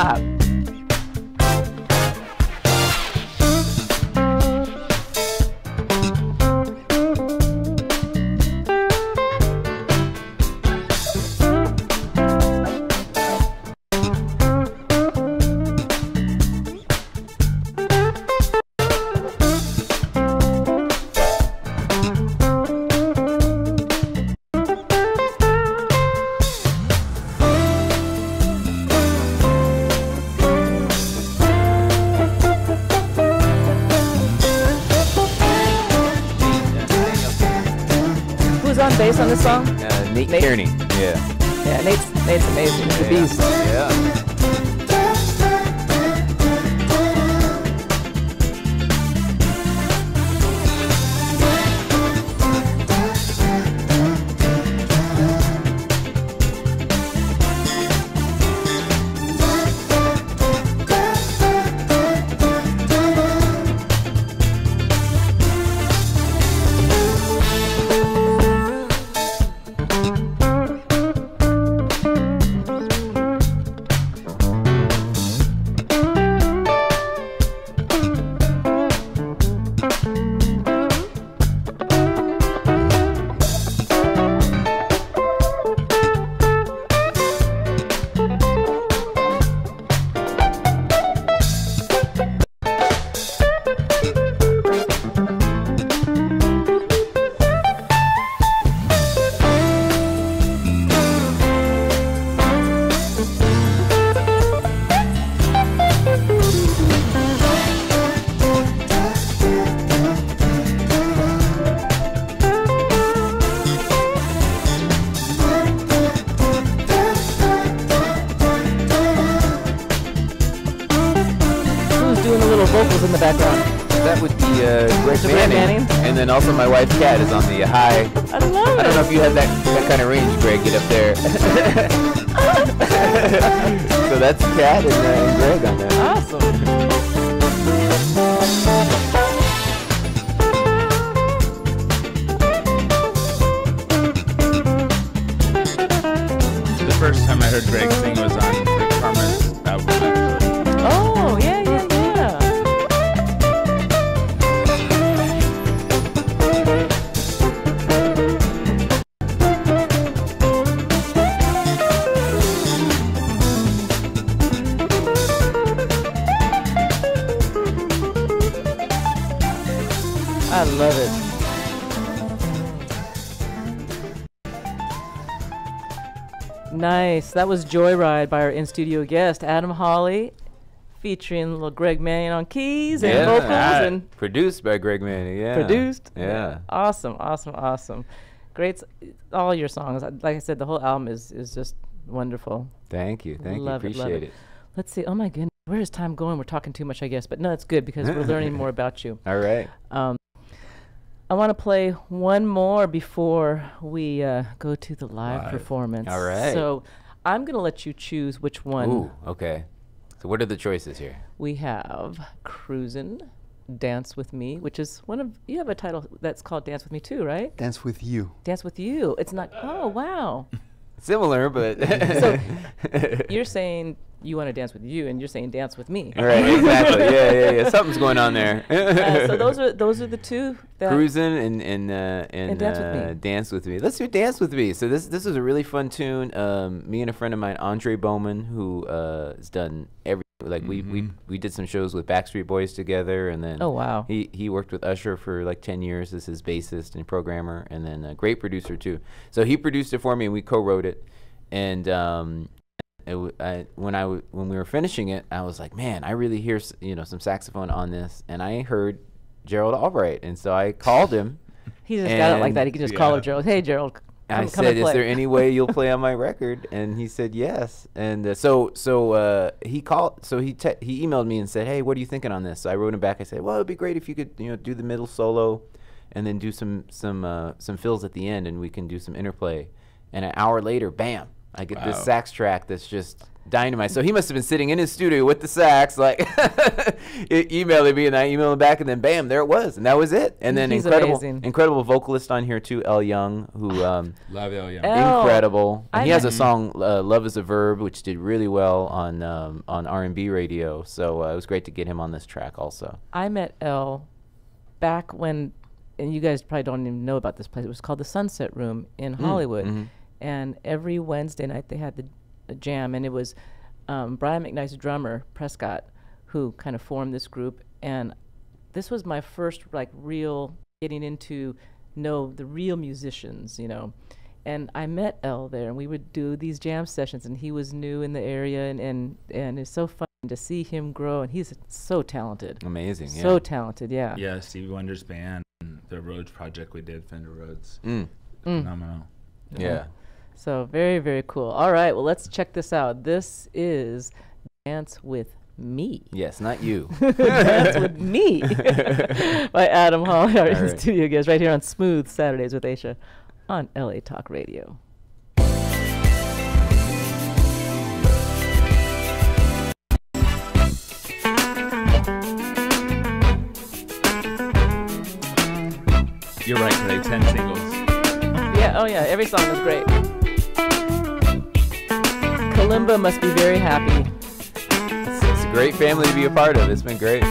hop. On this song? Nate Kearney. Yeah. Yeah, Nate's amazing. He's a beast. Yeah. Also, my wife Kat is on the high. I love it. I don't know if you have that kind of range, Greg. Get up there. So that's Kat and Greg on there. Awesome. The first time I heard Greg sing was on Rick Farmer's album. Oh, yeah, yeah. Love it. Nice. That was Joyride by our in-studio guest, Adam Hawley, featuring little Greg Manning on keys and vocals. And produced by Greg Manning, yeah. Produced? Yeah. Awesome, awesome, awesome. Great. All your songs. Like I said, the whole album is just wonderful. Thank you. Thank you. Appreciate it. Let's see. Oh, my goodness. Where is time going? We're talking too much, I guess. But no, it's good because we're learning more about you. All right. I want to play one more before we go to the live performance. All right. So I'm going to let you choose which one. Ooh, okay. So what are the choices here? We have Cruisin', Dance With Me, which is one of, you have a title that's called Dance With Me too, right? Dance With You. Dance With You. It's not, oh, wow. Similar, but. So you're saying you want to dance with you, and you're saying dance with me. Right, exactly. Yeah. Something's going on there. So those are the two. That Cruisin' and Dance With Me. Dance With Me. Let's do Dance With Me. So this is a really fun tune. Me and a friend of mine, Andre Bowman, who has done everything. Like we did some shows with Backstreet Boys together, and then he worked with Usher for like 10 years as his bassist and programmer, and then a great producer too. So he produced it for me, and we co-wrote it, and. When we were finishing it, I was like, man, I really hear some saxophone on this, and I heard Gerald Albright, and so I called him. He just got it like that. He could just call up Gerald. Hey, Gerald. I said, is there any way you'll play on my record? And he said yes. And so he called. So he emailed me and said, hey, what are you thinking on this? So I wrote him back. I said, well, it'd be great if you could do the middle solo, and then do some fills at the end, and we can do some interplay. And an hour later, bam. I get this sax track that's just Dynamite. So he must have been sitting in his studio with the sax, like emailing me, and I emailed him back, and then bam, there it was, and that was it. And then he's incredible, incredible vocalist on here too, El Young, who love El Young, incredible. And he has a song, "Love Is a Verb," which did really well on R&B radio. So it was great to get him on this track also. I met El back when, and you guys probably don't even know about this place. It was called the Sunset Room in Hollywood, and every Wednesday night they had the jam, and it was Brian McKnight's drummer Prescott who kind of formed this group, and this was my first like real getting into know the real musicians, you know, and I met El there, and we would do these jam sessions, and he was new in the area, and it's so fun to see him grow, and he's so talented, amazing, so talented, yeah. Stevie Wonder's band, the Rhodes project we did, Fender Rhodes, phenomenal, yeah. So very, very cool. All right, well, let's check this out. This is Dance With Me. Yes, not you. Dance With Me by Adam Hawley, our studio guest, right here on Smooth Saturdays with Aysha on LA Talk Radio. You're right, today, 10 singles. Yeah, oh yeah, every song is great. Kalimba must be very happy. It's a great family to be a part of. It's been great.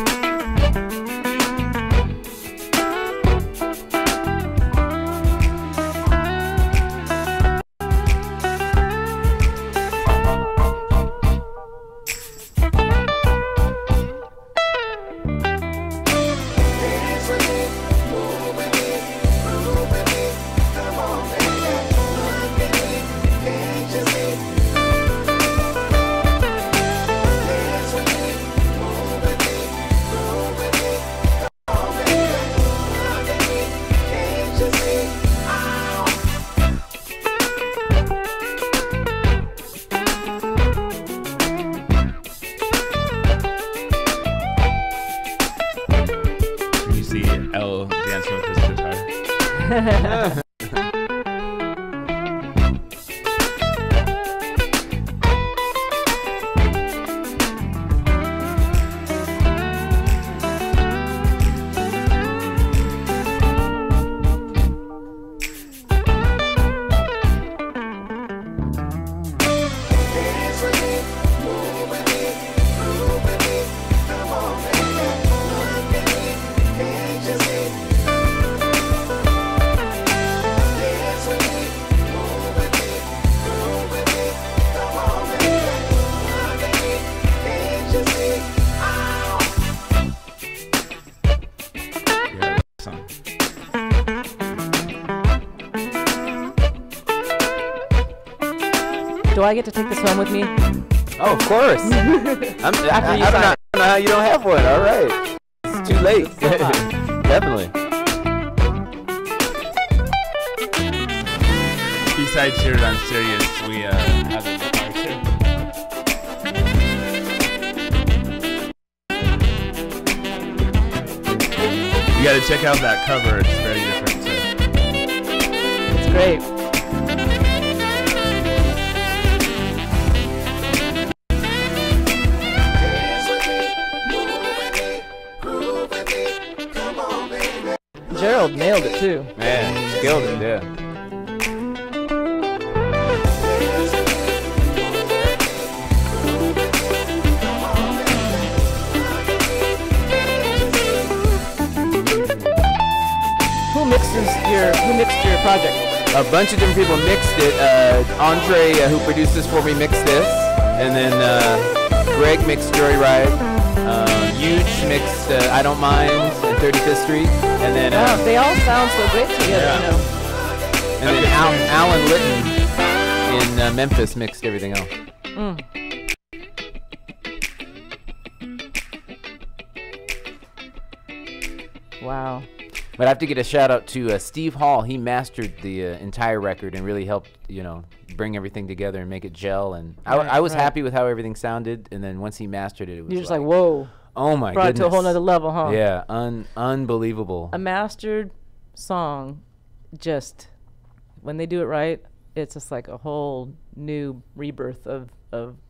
Do I get to take this home with me? Oh, of course. I don't know how you don't have one. All right. It's too late. It's so Definitely. Besides here on Sirius, we have a You got to check out that cover. It's very different, too. It's great. Gerald nailed it too. Man, killed it, yeah. Who mixed your project? A bunch of different people mixed it. Andre, who produced this for me, mixed this, and then Greg mixed Joyride. Euge mixed I Don't Mind. 35th Street, and then they all sound so great together, you know. And then Alan Litton in Memphis mixed everything else. Wow. But I have to get a shout out to Steve Hall. He mastered the entire record and really helped, you know, bring everything together and make it gel. And I was happy with how everything sounded, and then once he mastered it, it was you're just like whoa. Oh my goodness. Brought it to a whole nother level, huh? Yeah, unbelievable. A mastered song, just when they do it right, it's just like a whole new rebirth of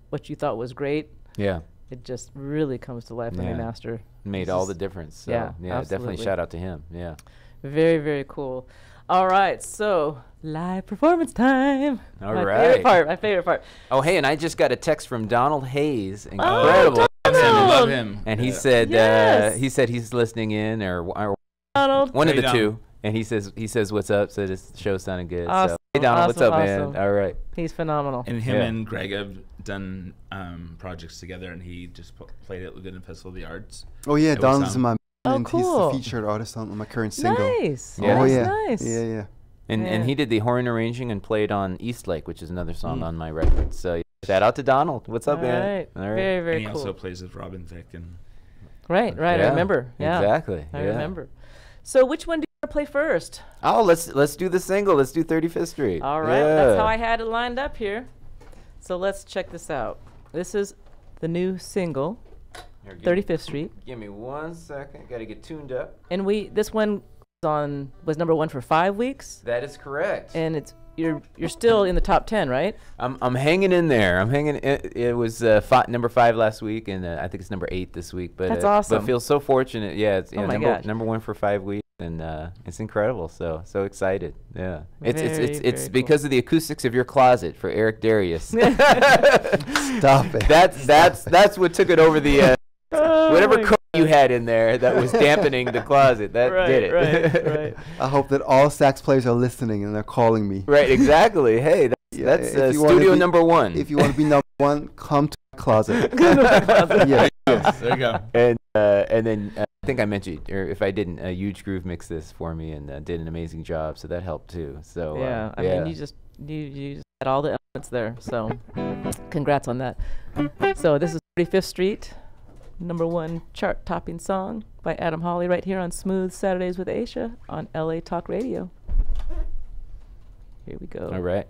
what you thought was great. Yeah. It just really comes to life when you master. Made all the difference. So yeah, absolutely. Definitely shout out to him. Yeah. Very, very cool. All right, so live performance time. My favorite part. Oh, hey, and I just got a text from Donald Hayes. Incredible. Oh, love him. And he said, he said he's listening in, or one of the two. And he says, "What's up?" So this show sounded good. Awesome. So, hey Donald, what's up, man? All right. He's phenomenal. And him and Greg have done projects together, and he just played at Laguna Festival of the Arts. Oh yeah, Donald's in my and cool. He's the featured artist on my current single. Nice. Yeah. Oh yeah. Nice. Yeah, yeah. And he did the horn arranging and played on Eastlake, which is another song on my record. So shout out to Donald. What's up, man? All right. Very, very cool. And he also plays with Robin Thicke. And right. Yeah. I remember. Yeah. Exactly. I remember. So which one do you want to play first? Oh, let's do the single. Let's do 35th Street. All right. Yeah. That's how I had it lined up here. So let's check this out. This is the new single, here, 35th Street. Give me 1 second. Got to get tuned up. And this one was number one for 5 weeks. That is correct. And it's you're still in the top 10, right? I'm hanging in there. I'm hanging. It was number 5 last week, and I think it's number 8 this week. But that's awesome. But I feel so fortunate. Yeah, it's number one for 5 weeks, and it's incredible. So excited. Yeah, it's because of the acoustics of your closet for Eric Darius. Stop it. That's what took it over the whatever coat you had in there that was dampening the closet. That did it. Right. I hope that all sax players are listening and they're calling me. Right, exactly. Hey, that's studio number one. If you want to be number one, come to my closet. Yes. There you go. And then I think I mentioned, or if I didn't, Euge Groove mixed this for me and did an amazing job, so that helped too. So yeah, I mean, you just had all the elements there. So congrats on that. So this is 35th Street. Number one chart-topping song by Adam Hawley right here on Smooth Saturdays with Aysha on LA Talk Radio. Here we go. All right.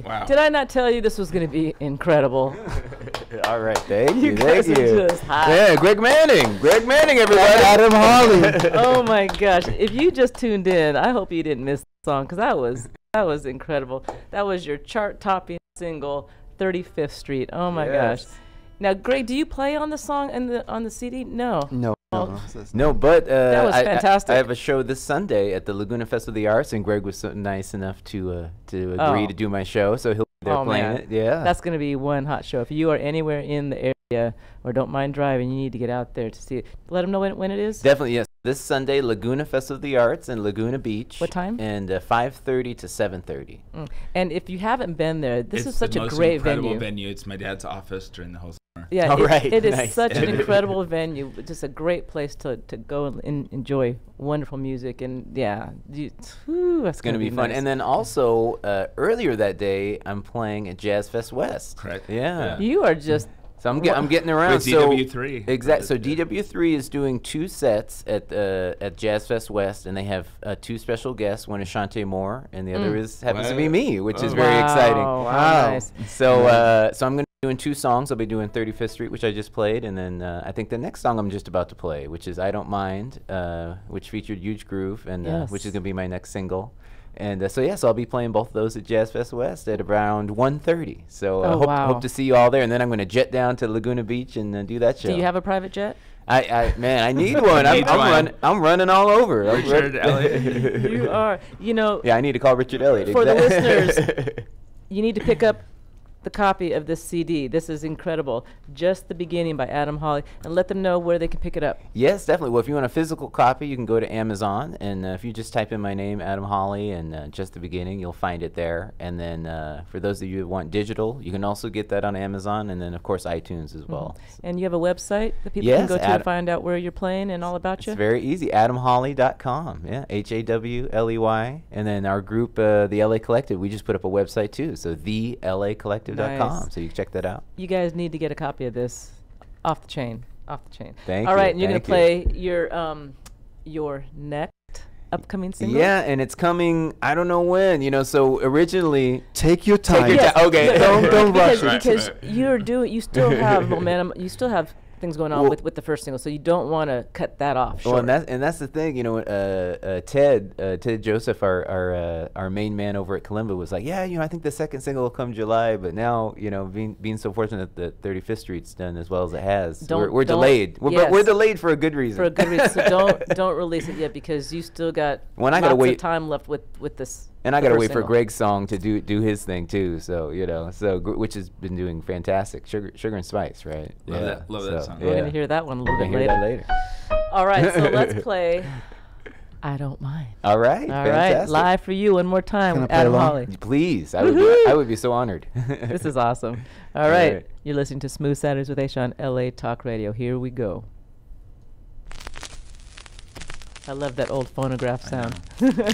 Wow. Did I not tell you this was going to be incredible? All right, thank you. Just hot. Yeah, Greg Manning, everybody. Adam Hawley. Oh my gosh! If you just tuned in, I hope you didn't miss the song because that was incredible. That was your chart-topping single, 35th Street. Oh my gosh! Now, Greg, do you play on the song and on the CD? No. No. No, but that was fantastic. I have a show this Sunday at the Laguna Festival of the Arts, and Greg was so nice enough to agree to do my show, so he'll be there playing it. Yeah, that's going to be one hot show. If you are anywhere in the area or don't mind driving, you need to get out there to see it. Let them know when it is. Definitely, yes. This Sunday, Laguna Festival of the Arts in Laguna Beach. What time? And 5:30 to 7:30. Mm. And if you haven't been there, it's such a great venue. It's my dad's office during the whole summer. Yeah, it is such an incredible venue. Just a great place to go and enjoy wonderful music. And yeah, that's going to be fun. Nice. And then also earlier that day, I'm playing at Jazz Fest West. Correct. Yeah. You are just. So I'm getting around. With DW3. Exactly. So DW3 is doing two sets at Jazz Fest West, and they have two special guests. One is Shante Moore, and the other happens to be me, which is very exciting. Wow. Nice. So so I'm going to be doing two songs. I'll be doing 35th Street, which I just played, and then I think the next song I'm just about to play, which is I Don't Mind, which featured Euge Groove, and which is going to be my next single. And so, yes, I'll be playing both of those at Jazz Fest West at around 1:30. So I hope to see you all there. And then I'm going to jet down to Laguna Beach and do that show. Do you have a private jet? Man, I need one. I'm running all over. Richard Elliott. You are. You know. Yeah, I need to call Richard Elliott. For the listeners, you need to pick up the copy of this CD. This is incredible. Just the Beginning by Adam Hawley, and let them know where they can pick it up. Yes, definitely. Well, if you want a physical copy, you can go to Amazon, and if you just type in my name, Adam Hawley, and Just the Beginning, you'll find it there. And then for those of you who want digital, you can also get that on Amazon, and then, of course, iTunes as well. And you have a website that people can go to find out where you're playing and all about you? It's very easy, adamhawley.com, yeah, H-A-W-L-E-Y. And then our group, the LA Collective, we just put up a website, too, so the LA Collective. Nice. So you can check that out. You guys need to get a copy of this off the chain. Thank you. All right, and you're going to play your next upcoming single? Yeah, and it's coming, I don't know when, you know, so originally. Take your time. Okay. Don't rush. Because you still have momentum, you still have things going on with the first single, so you don't want to cut that off short. Well, and that's the thing, you know. Ted Joseph, our main man over at Kalimba, was like, yeah, you know, I think the second single will come July, but now, you know, being so fortunate that 35th Street's done as well as it has, we're delayed. We're delayed for a good reason. For a good reason. So don't release it yet because you still got lots of time left with this. And I got to wait for Greg's song to do his thing too. So you know, which has been doing fantastic. Sugar and Spice, right? Love that song. We're gonna hear that one a little bit later. All right, so let's play I Don't Mind. All right, live for you one more time, Adam Hawley. Please, I would be so honored. This is awesome. All right, you're listening to Smooth Saturdays with Aysha on LA Talk Radio. Here we go. I love that old phonograph sound.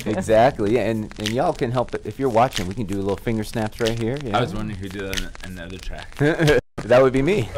Exactly, yeah, and y'all can help it. If you're watching, we can do little finger snaps right here. Yeah. I was wondering who did that in the other track. That would be me.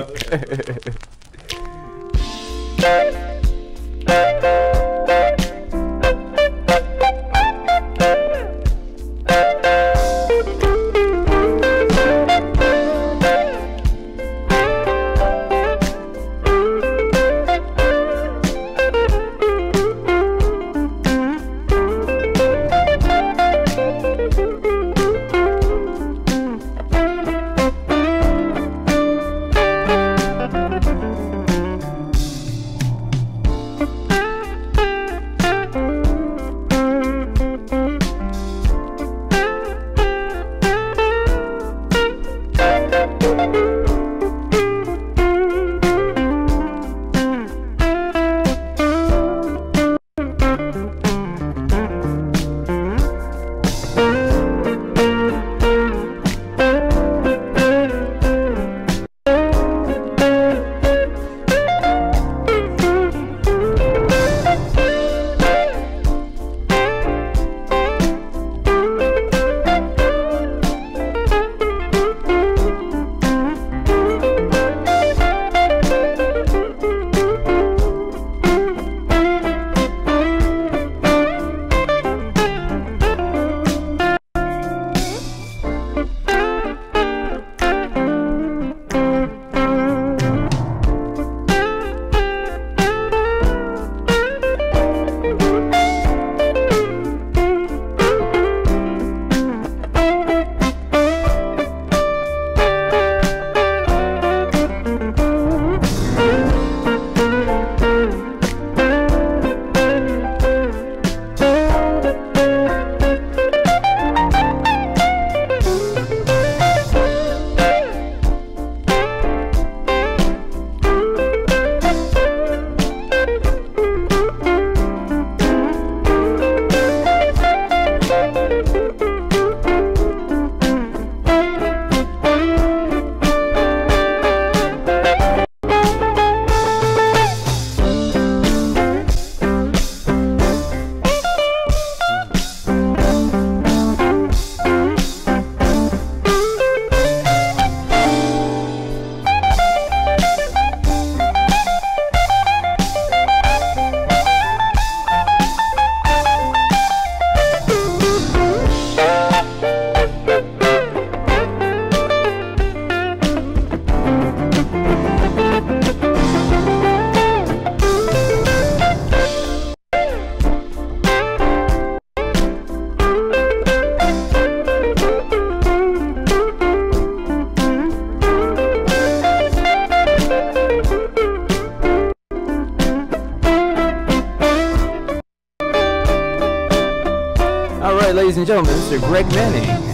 and gentlemen, Mr. Greg Manning.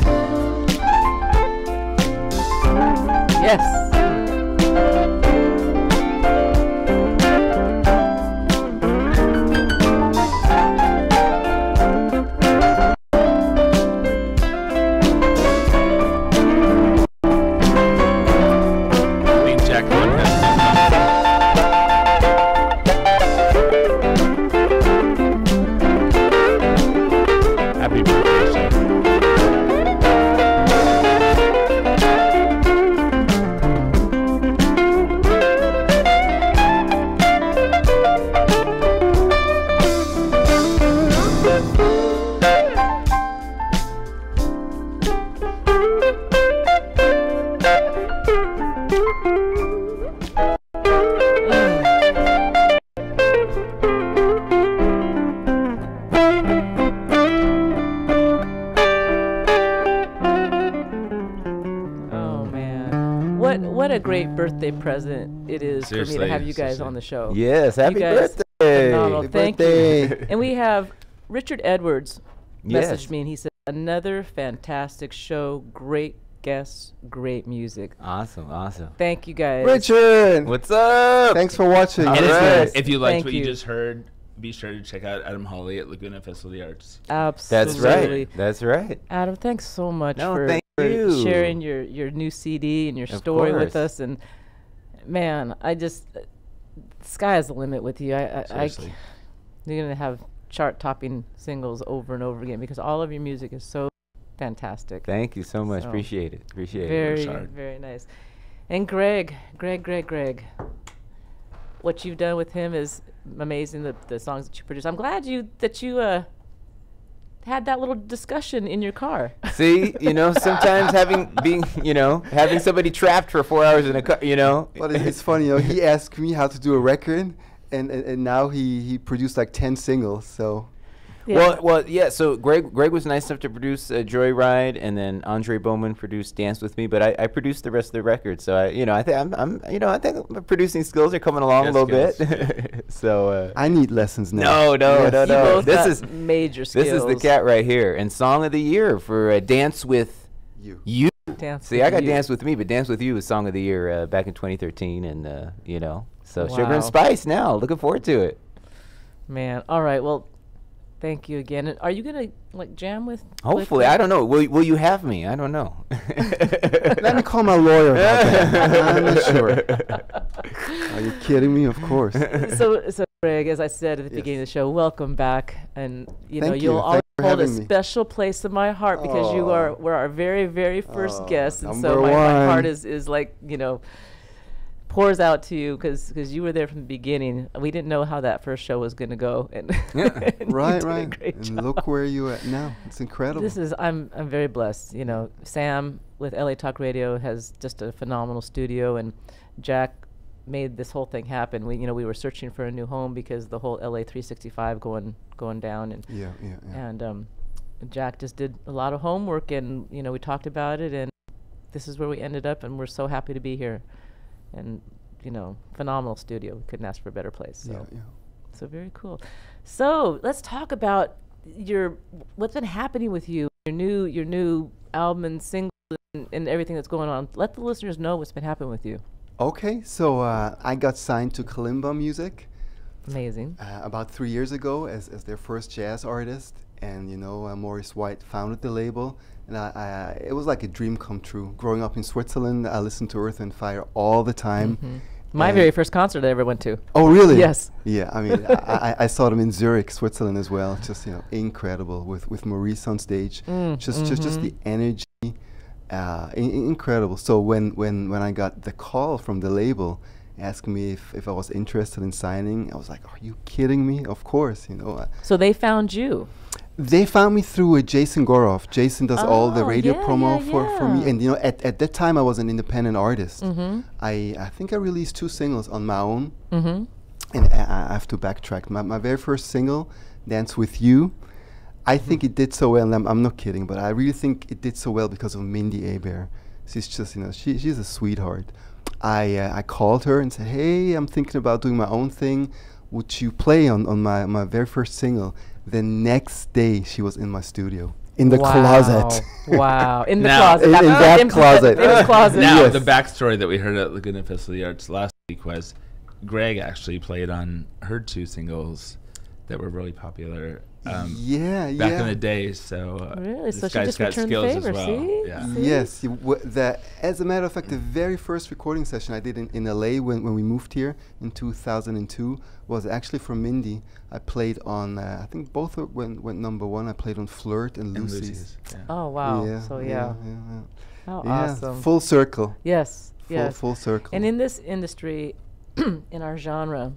Yes. Present it is seriously, for me to have you guys on the show. Yes, happy birthday. Happy Thank birthday. You. And we have Richard Edwards messaged me and he said, another fantastic show, great guests, great music. Awesome, awesome. Thank you guys. Richard! What's up? Thanks for watching. Right. If you liked Thank what you just heard, be sure to check out Adam Hawley at Laguna Festival of the Arts. Absolutely. That's right. That's right. Adam, thanks so much for sharing your new CD and your story with us. And man, I just sky's the limit with you. You're gonna have chart-topping singles over and over again because all of your music is so fantastic. Thank you so much. So appreciate it. Appreciate it. Very nice. And Greg, what you've done with him is amazing. The songs that you produce. I'm glad that you had that little discussion in your car. See, you know, sometimes having somebody trapped for 4 hours in a car, you know. But it's funny, you know, he asked me how to do a record, and now he produced like 10 singles, so. Yeah. Well, yeah, so Greg was nice enough to produce Joyride, and then Andre Bowman produced Dance With Me, but I produced the rest of the record, so I think my producing skills are coming along a little bit. So I need lessons now. No. This is major skills. This is the cat right here, and Song of the Year for Dance With You. Dance With Me, but Dance With You was Song of the Year back in 2013, and Sugar and Spice now. Looking forward to it. Man, all right, well. Thank you again. And are you gonna jam with? Hopefully, I don't know. Will you have me? I don't know. Let me call my lawyer. I'm not sure. Are you kidding me? Of course. So Greg, as I said at the beginning of the show, welcome back, and you'll always hold a special place in my heart because you were our very, very first guest, and so my heart is pours out to you because you were there from the beginning. We didn't know how that first show was going to go, and and look where you at now. It's incredible. This is I'm very blessed. You know, Sam with LA Talk Radio has just a phenomenal studio, and Jack made this whole thing happen. We were searching for a new home because the whole LA 365 going down, and Jack just did a lot of homework, and we talked about it, and this is where we ended up, and we're so happy to be here. And phenomenal studio. We couldn't ask for a better place. So. Yeah. So very cool. So let's talk about what's been happening with you, your new album and single and everything that's going on. Let the listeners know what's been happening with you. Okay, so I got signed to Kalimba Music. Amazing. About 3 years ago as their first jazz artist, and Maurice White founded the label. And it was like a dream come true. Growing up in Switzerland, I listened to Earth and Fire all the time. Mm-hmm. My very first concert I ever went to. Oh, really? Yes. Yeah, I mean, I saw them in Zurich, Switzerland as well. Just, incredible with Maurice on stage. Just the energy, incredible. So when I got the call from the label asking me if I was interested in signing, I was like, are you kidding me? Of course, So they found you. They found me through Jason Goroff. Jason does all the radio promo for me. And at that time I was an independent artist. Mm-hmm. I think I released 2 singles on my own. Mm-hmm. And I have to backtrack. My very first single, Dance With You, I think it did so well, and I'm not kidding, but I really think it did so well because of Mindy Abair. She's just, she's a sweetheart. I called her and said, hey, I'm thinking about doing my own thing. Would you play on my very first single? The next day, she was in my studio. in the closet. Wow. In the closet. In that closet. In the closet. Now, yes. The backstory that we heard at Laguna Festival of the Arts last week was Greg actually played on her two singles that were really popular back in the day. So really? So she just returned the favor, well. See? Yeah. See? Yes. As a matter of fact, the very first recording session I did in LA when we moved here in 2002 was actually for Mindy. I played on, I think both went number one. I played on Flirt and Lucy's. Yeah. Oh, wow. Yeah, so, yeah. How awesome. Full circle. Yes. Full circle. And in this industry, in our genre,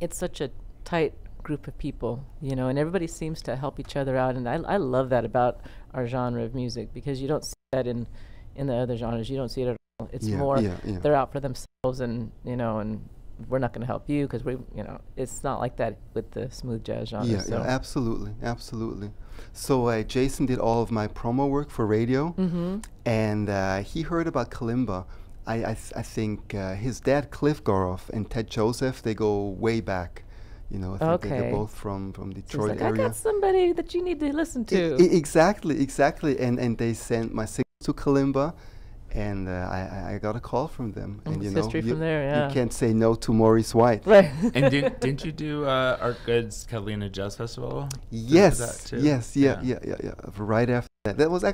it's such a tight group of people, you know, and everybody seems to help each other out, and I love that about our genre of music, because you don't see that in the other genres. You don't see it at all. It's more they're out for themselves, and you know, and we're not going to help you because we, you know, it's not like that with the smooth jazz genre. Yeah, so. Absolutely. So Jason did all of my promo work for radio, and he heard about Kalimba. I think his dad, Cliff Goroff, and Ted Joseph, they go way back. You know, I think they're both from Detroit area. I got somebody that you need to listen to. Exactly. And they sent my signal to Kalimba, and I got a call from them. And you know, you can't say no to Maurice White. Right. And didn't you do Art Good's Catalina Jazz Festival? Yes. Yeah. Right after that, it was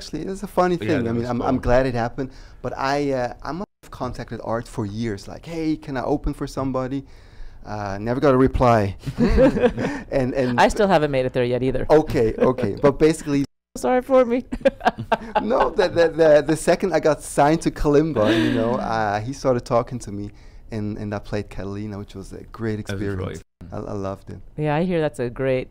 a funny thing. I mean, I'm glad it happened, but I must have contacted Art for years. Like, hey, can I open for somebody? Never got a reply. and I still haven't made it there yet either. Okay. But basically, sorry for me. No, the second I got signed to Kalimba, you know, he started talking to me, and I played Catalina, which was a great experience. I loved it. Yeah, I hear that's a great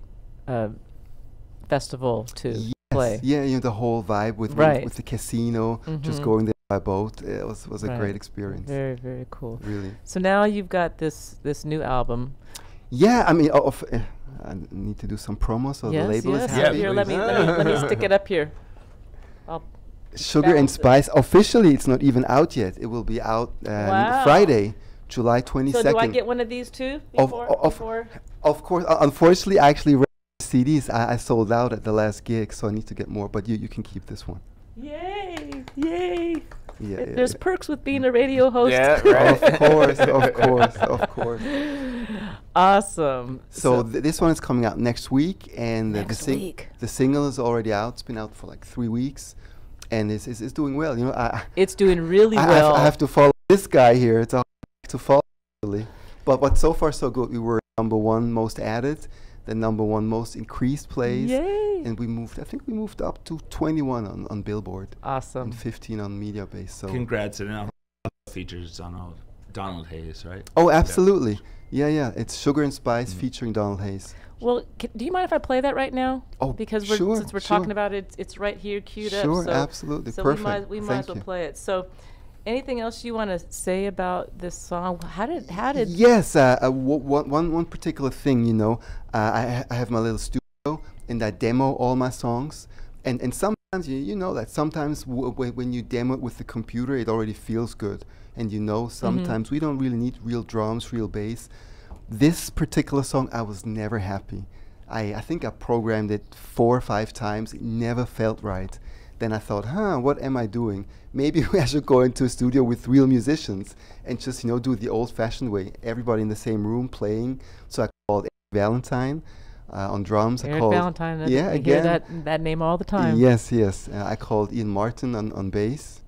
festival to play. Yeah, you know, the whole vibe with the casino, just going there. Boat. It was a great experience. Very, very cool. Really. So now you've got this new album. Yeah, I mean, I need to do some promo so the label is happy. Here, let me stick it up here. Sugar and Spice. Officially, it's not even out yet. It will be out Friday, July 22nd. So do I get one of these too? Of course. Unfortunately, I actually read CDs. I sold out at the last gig, so I need to get more. But you can keep this one. Yay! There's perks with being a radio host. Yeah, right. Of course. Awesome. So this one is coming out next week, and the single is already out. It's been out for like 3 weeks, and it's doing well. You know, it's doing really well. I have to follow this guy here. It's hard to follow, really. But so far so good. We were number one most added, the number one most increased plays. Yay. And I think we moved up to 21 on Billboard. Awesome. And 15 on Media Base. So congrats. And features Donald Hayes, right? Oh, absolutely. Yeah. It's Sugar and Spice featuring Donald Hayes. Well, do you mind if I play that right now? Oh, because since we're talking about it, it's right here queued up. Sure, so absolutely. So perfect. We might as well play it. So anything else you want to say about this song? How did? Yes, one particular thing, you know, I have my little studio, and I demo all my songs, and sometimes you know that sometimes when you demo it with the computer, it already feels good, and you know sometimes we don't really need real drums, real bass. This particular song, I was never happy. I think I programmed it 4 or 5 times. It never felt right. Then I thought, what am I doing? Maybe I should go into a studio with real musicians and just, you know, do the old-fashioned way. Everybody in the same room playing. So I called Eric Valentine on drums. Eric Valentine. Yeah, again. I hear that name all the time. Yes. I called Ian Martin on bass,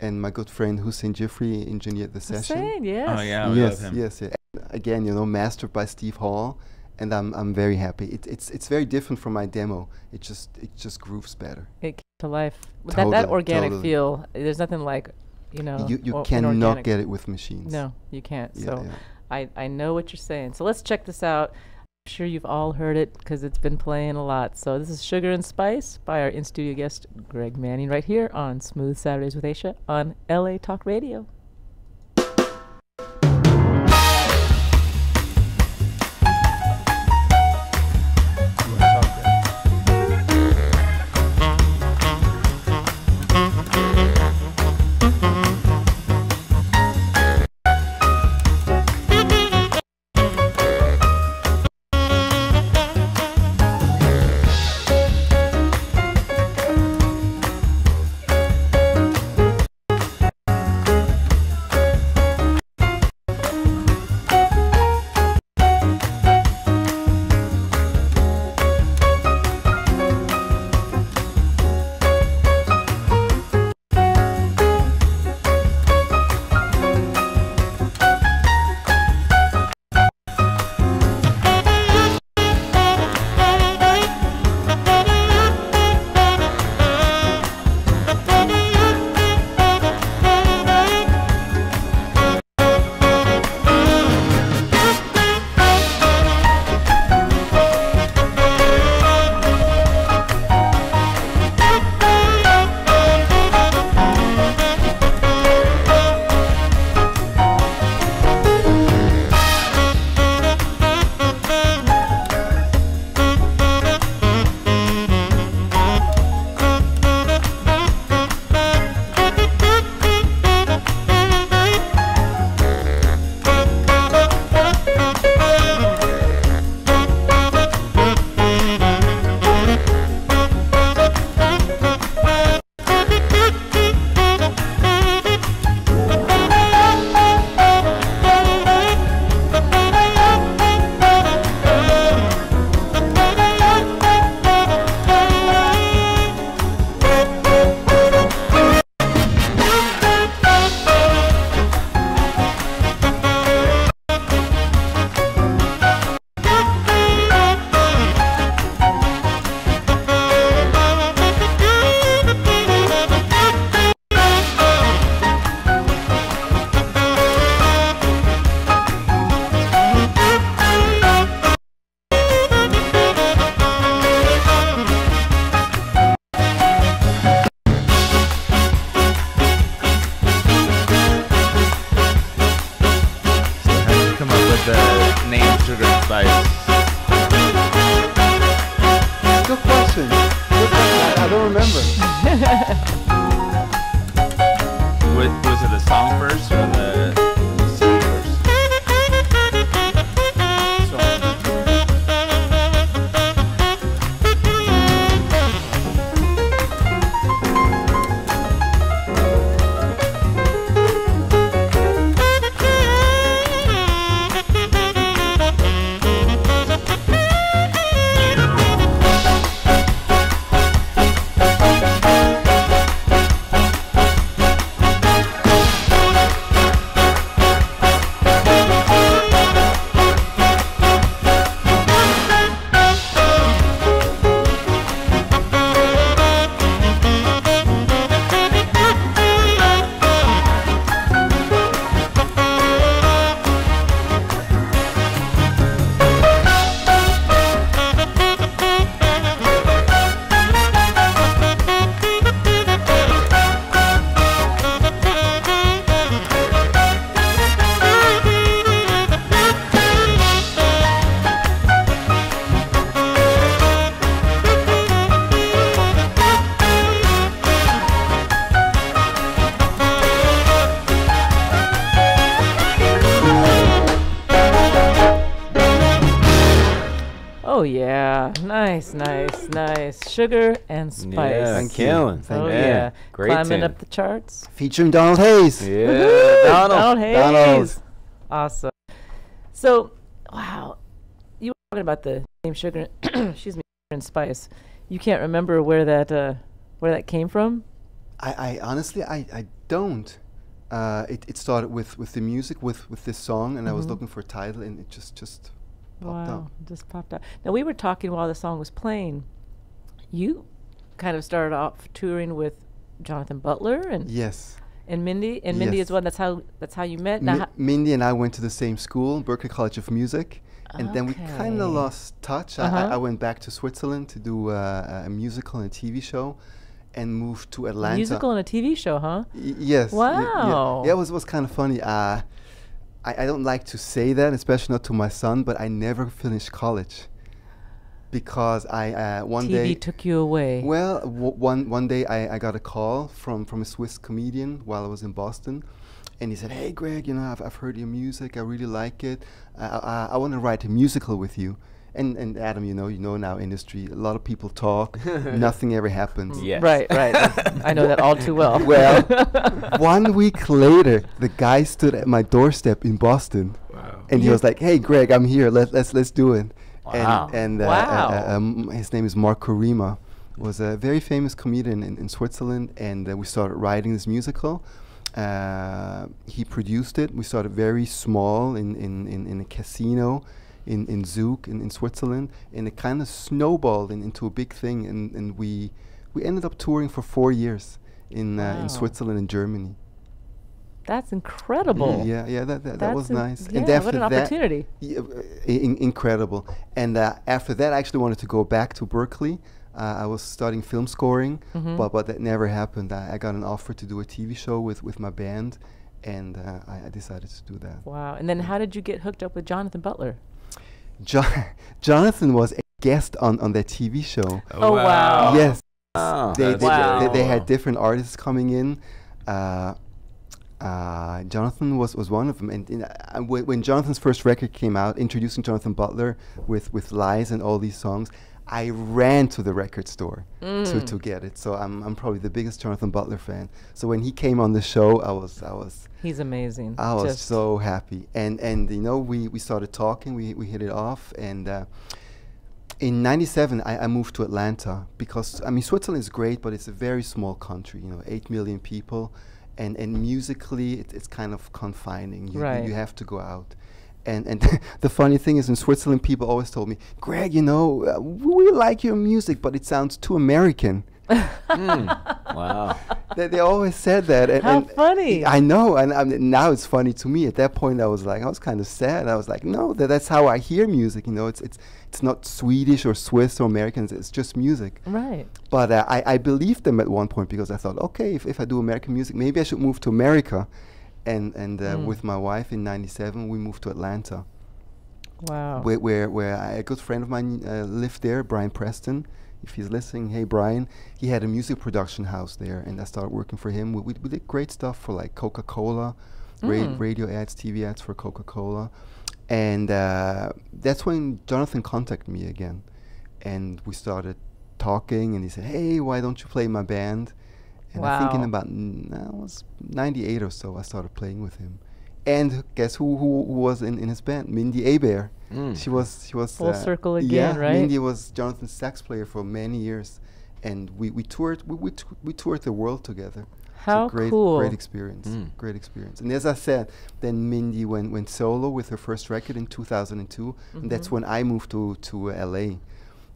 and my good friend Hussein Jeffrey engineered the session. Hussein, yes. Oh yeah, I love him. Yes. Again, you know, mastered by Steve Hall, and I'm very happy. It's very different from my demo. It just grooves better. Life. Totally, that organic feel, there's nothing like, you know, you cannot get it with machines. No, you can't. So I know what you're saying. So let's check this out. I'm sure you've all heard it because it's been playing a lot. So this is Sugar and Spice by our in-studio guest Greg Manning right here on Smooth Saturdays with Aysha on LA Talk Radio. the name Sugar Spice? Good question. I don't remember. Was it the song first or the song first? Sugar and Spice. Yeah, I'm killing. Oh, yeah. Great climbing tune. Up the charts. Featuring Donald Hayes. Yeah. Donald Hayes. Donald. Awesome. So, wow. You were talking about the name Sugar excuse me, and Spice. You can't remember where that came from? I honestly I don't. It started with the music, with this song, and I was looking for a title, and it just popped out. Wow, just popped out. Now, we were talking while the song was playing. You kind of started off touring with Jonathan Butler and Mindy, and Mindy as well. That's how you met. Now Mindy and I went to the same school, Berklee College of Music, and then we kind of lost touch. I went back to Switzerland to do a musical and a TV show, and moved to Atlanta. A musical and a TV show, huh? Yes. Wow. Yeah, it was kind of funny. I don't like to say that, especially not to my son, but I never finished college. Because one day TV took you away. Well, one day I got a call from a Swiss comedian while I was in Boston, and he said, "Hey, Greg, you know, I've heard your music. I really like it. I want to write a musical with you." And Adam, you know in our industry, a lot of people talk, nothing ever happens. Yes. Right. I know that all too well. Well, 1 week later, the guy stood at my doorstep in Boston, and he was like, "Hey, Greg, I'm here. Let's do it." Wow. And his name is Mark Korima, was a very famous comedian in Switzerland, and we started writing this musical. He produced it. We started very small in a casino in Zug in Switzerland, and it kind of snowballed into a big thing, and we ended up touring for 4 years in Switzerland and Germany. That's incredible. Yeah, that was nice. Yeah, and after what an opportunity. Incredible. And after that, I actually wanted to go back to Berkeley. I was studying film scoring, but that never happened. I got an offer to do a TV show with my band, and I decided to do that. Wow. And then how did you get hooked up with Jonathan Butler? Jonathan was a guest on that TV show. Oh, wow. Yes. Oh, they had different artists coming in. Jonathan was one of them, and when Jonathan's first record came out, introducing Jonathan Butler with Lies and all these songs, I ran to the record store to get it. So I'm probably the biggest Jonathan Butler fan. So when he came on the show, I was he's amazing. I was just so happy, and we started talking, we hit it off, and in '97 I moved to Atlanta because Switzerland is great, but it's a very small country. 8 million people. And musically, it's kind of confining. You have to go out. And the funny thing is, in Switzerland, people always told me, "Greg, we like your music, but it sounds too American." Wow. They always said that. How funny. I know. And now it's funny to me. At that point, I was kind of sad. I was like, no, that's how I hear music. It's not Swedish or Swiss or American. It's just music. Right. But I believed them at one point because I thought, okay, if I do American music, maybe I should move to America. And with my wife in '97, we moved to Atlanta. Wow. Where a good friend of mine lived there, Brian Preston. If he's listening, hey Brian, he had a music production house there, and I started working for him. We did great stuff for like Coca-Cola, radio ads, TV ads for Coca-Cola. And that's when Jonathan contacted me again. And we started talking, and he said, hey, why don't you play in my band? And wow. I think in about, it was 98 or so, I started playing with him. And guess who was in his band? Mindy Abair. She was full circle again, right? Mindy was Jonathan's sax player for many years, and we toured the world together. How great, cool! Great experience, great experience. And as I said, then Mindy went solo with her first record in 2002, and that's when I moved to LA.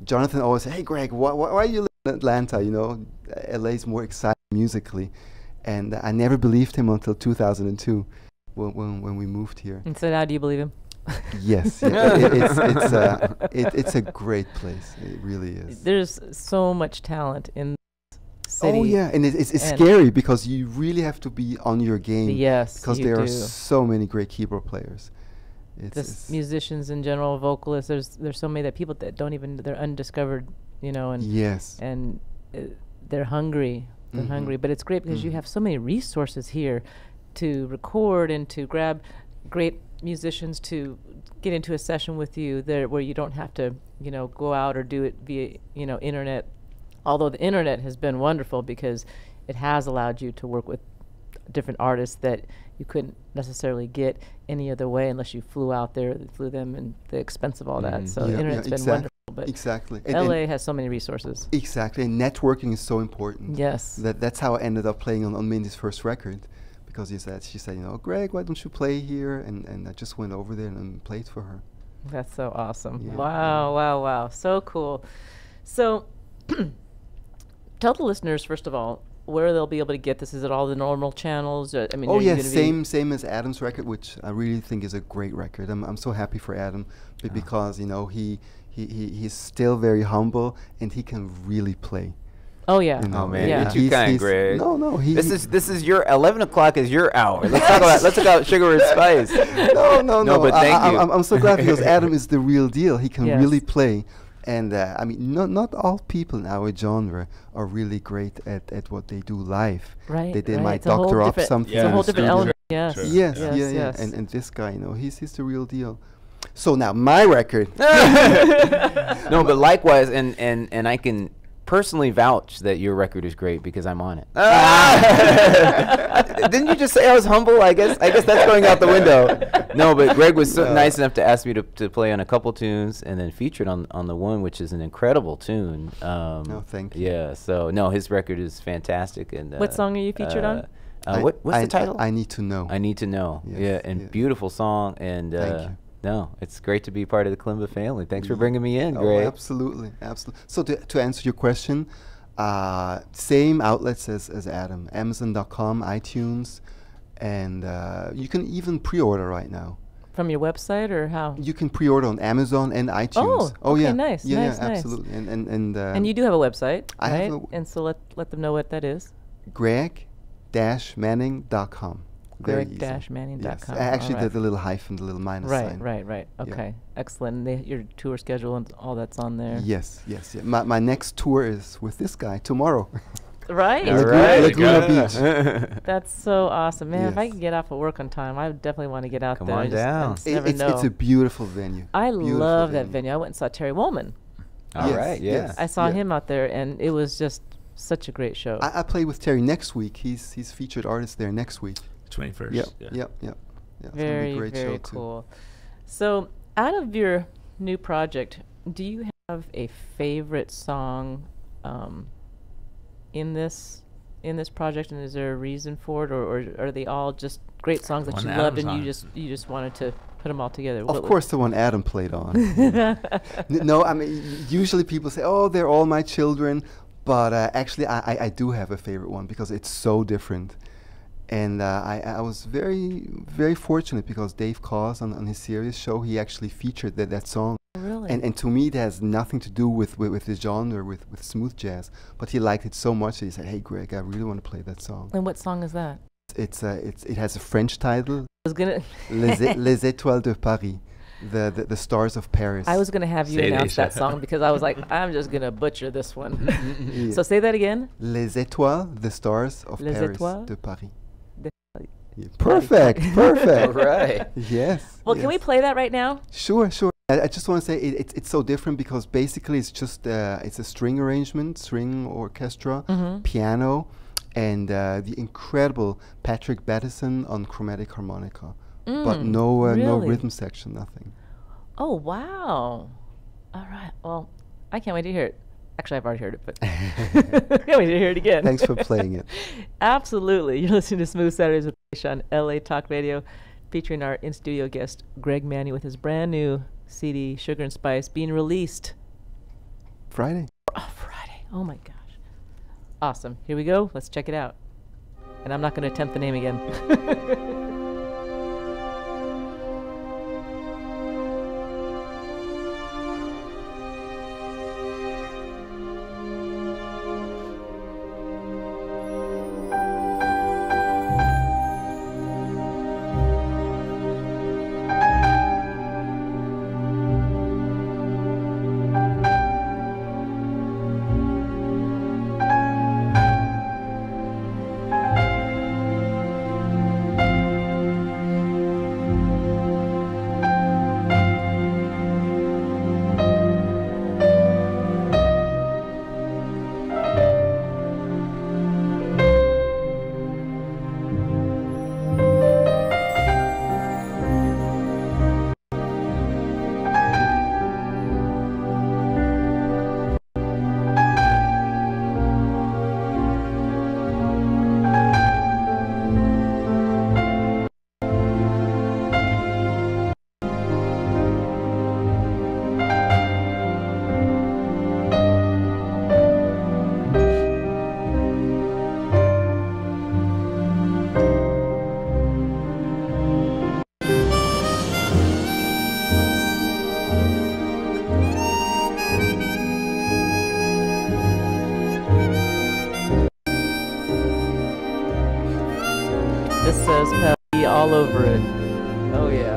Jonathan always said, "Hey, Greg, why are you in Atlanta? You know, LA's more exciting musically," and I never believed him until 2002. When we moved here. And so now do you believe him? Yes. It's a great place. It really is. There's so much talent in this city. Oh, yeah. And it's scary because you really have to be on your game. Yes, because there are so many great keyboard players. Just musicians in general, vocalists. There's so many that people that don't even, they're undiscovered, you know. And yes. And they're hungry. They're hungry. But it's great because you have so many resources here to record and to grab great musicians to get into a session with you there, where you don't have to, you know, go out or do it via, you know, internet. Although the internet has been wonderful because it has allowed you to work with different artists that you couldn't necessarily get any other way unless you flew out there, flew them, and the expense of all that. So the internet's been wonderful. But exactly. LA has so many resources. Exactly, and networking is so important. Yes. That's how I ended up playing on Mindy's first record. Because she said, you know, Greg, why don't you play here? And I just went over there and played for her. That's so awesome. Yeah. Wow, wow, wow. So cool. So tell the listeners, first of all, where they'll be able to get this. Is it all the normal channels? I mean, oh, yeah, same as Adam's record, which I really think is a great record. I'm so happy for Adam because, you know, he's still very humble and he can really play. Oh yeah. You know, oh man, yeah. You're too kind, Greg. No. This is your 11 o'clock is your hour. Let's talk about sugar and spice. No. But thank you. I'm so glad because Adam is the real deal. He can really play, and I mean, not all people in our genre are really great at what they do live. Right. They might doctor up something. Yeah. It's a whole different element. Yes. And this guy, you know, he's the real deal. So now my record. No, but likewise, and I can personally vouch that your record is great because I'm on it. Didn't you just say I was humble? I guess that's going out the window. No, but Greg was so nice enough to ask me to play on a couple tunes and then featured on the one, which is an incredible tune. No, thank you. Yeah, so no, his record is fantastic. And what song are you featured on? What's the title? I Need to Know. I Need to Know. Yes, yeah, and beautiful song. And thank you. No, it's great to be part of the Kalimba family. Thanks for bringing me in, Greg. Oh, absolutely, absolutely. So to answer your question, same outlets as Adam, Amazon.com, iTunes, and you can even pre-order right now. From your website or how? You can pre-order on Amazon and iTunes. Oh, okay, yeah. Nice, yeah, nice, yeah, absolutely. Nice. And you do have a website, right? And so let them know what that is. Greg-Manning.com. Greg-Manning.com. Yes. Actually, right. the little hyphen, the little minus sign. Right. Okay, yeah. Excellent. And your tour schedule and all that's on there. Yes. My next tour is with this guy tomorrow. Right. Laguna Beach. That's so awesome, man. Yes. If I can get off of work on time, I would definitely want to get out there. Come on down. It's a beautiful venue. I love that venue. I went and saw Terry Woolman. Yes. I saw him out there, and it was just such a great show. I play with Terry next week. He's featured artist there next week. 21st. Yep. Very cool. So, out of your new project, do you have a favorite song in this project? And is there a reason for it, or are they all just great songs that you loved and you just wanted to put them all together? Of course, the one Adam played on. No, I mean, usually people say, "Oh, they're all my children," but actually, I do have a favorite one because it's so different. And I was very, very fortunate because Dave Koz on his Sirius show, he actually featured that song. Oh, really? And to me, it has nothing to do with the genre, with smooth jazz. But he liked it so much that he said, "Hey, Greg, I really want to play that song." And what song is that? It has a French title. I was gonna Les Étoiles de Paris. The Stars of Paris. I was going to have you announce that song because I was like, I'm just going to butcher this one. Yeah. So say that again. Les Étoiles, the Stars of Les Paris, Étoiles de Paris. Yeah, perfect, perfect. All right. Yes. Well, yes. Can we play that right now? Sure, sure. I just want to say it's so different because basically it's just it's a string arrangement, string orchestra, piano, and the incredible Patrick Battison on chromatic harmonica. But no, really? No rhythm section, nothing. Oh, wow. All right. Well, I can't wait to hear it. Actually, I've already heard it, but I can't wait to hear it again. Thanks for playing it. Absolutely. You're listening to Smooth Saturdays with Aysha on LA Talk Radio, featuring our in-studio guest, Greg Manning, with his brand new CD, Sugar and Spice, being released Friday. Oh, Friday. Oh, my gosh. Awesome. Here we go. Let's check it out. And I'm not going to attempt the name again. All over it. Oh, yeah.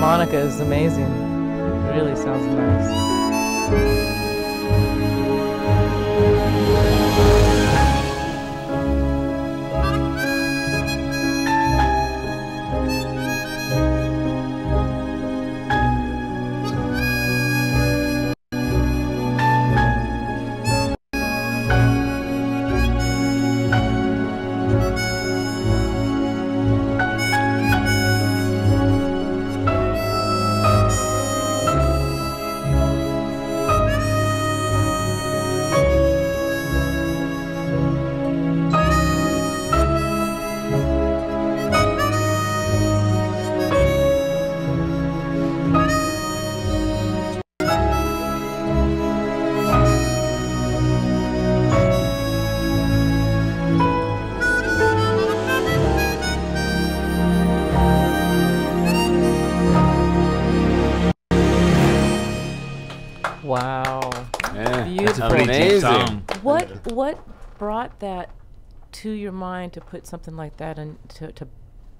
Monica is amazing. It really sounds nice. Wow. Yeah, beautiful. That's amazing. What brought that to your mind to put something like that and to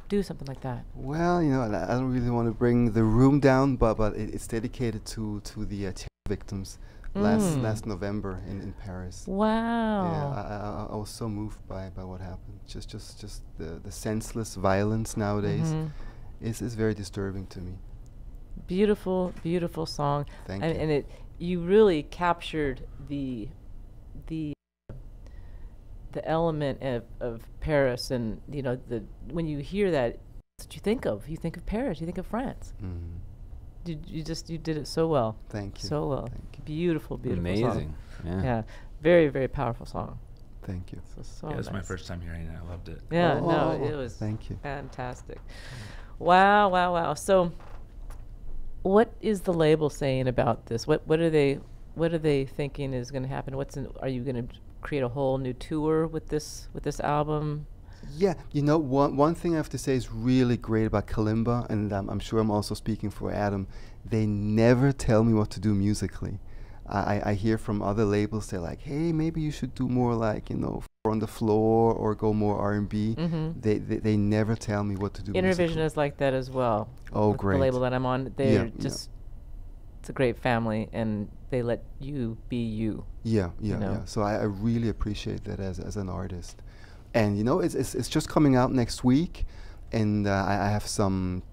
do something like that? Well, you know, I don't really want to bring the room down, but it's dedicated to the terror victims. Last November in Paris. Wow. Yeah, I was so moved by what happened. Just the senseless violence nowadays is very disturbing to me. Beautiful, beautiful song. Thank you. And you really captured the element of Paris, and you know, when you hear that, that's what you think of. You think of Paris. You think of France. Mm-hmm. You did it so well. Thank you. So well. Thank you. Beautiful, beautiful song. Amazing. Yeah. Yeah. Very, very powerful song. Thank you. So yeah, it was nice. My first time hearing it. I loved it. Yeah, it was fantastic. Wow, wow, wow. So what is the label saying about this? What are they thinking is gonna happen? Are you gonna create a whole new tour with this album? Yeah, you know, one thing I have to say is really great about Kalimba, and I'm sure I'm also speaking for Adam, they never tell me what to do musically. I hear from other labels, they're like, hey, maybe you should do more like, you know, on the floor or go more R&B. Mm-hmm. They never tell me what to do musically. Intervision is like that as well. Oh, great. The label that I'm on, they're just, it's a great family, and they let you be you. Yeah, yeah, you know? Yeah. So I really appreciate that as an artist. And you know, it's just coming out next week, and I have some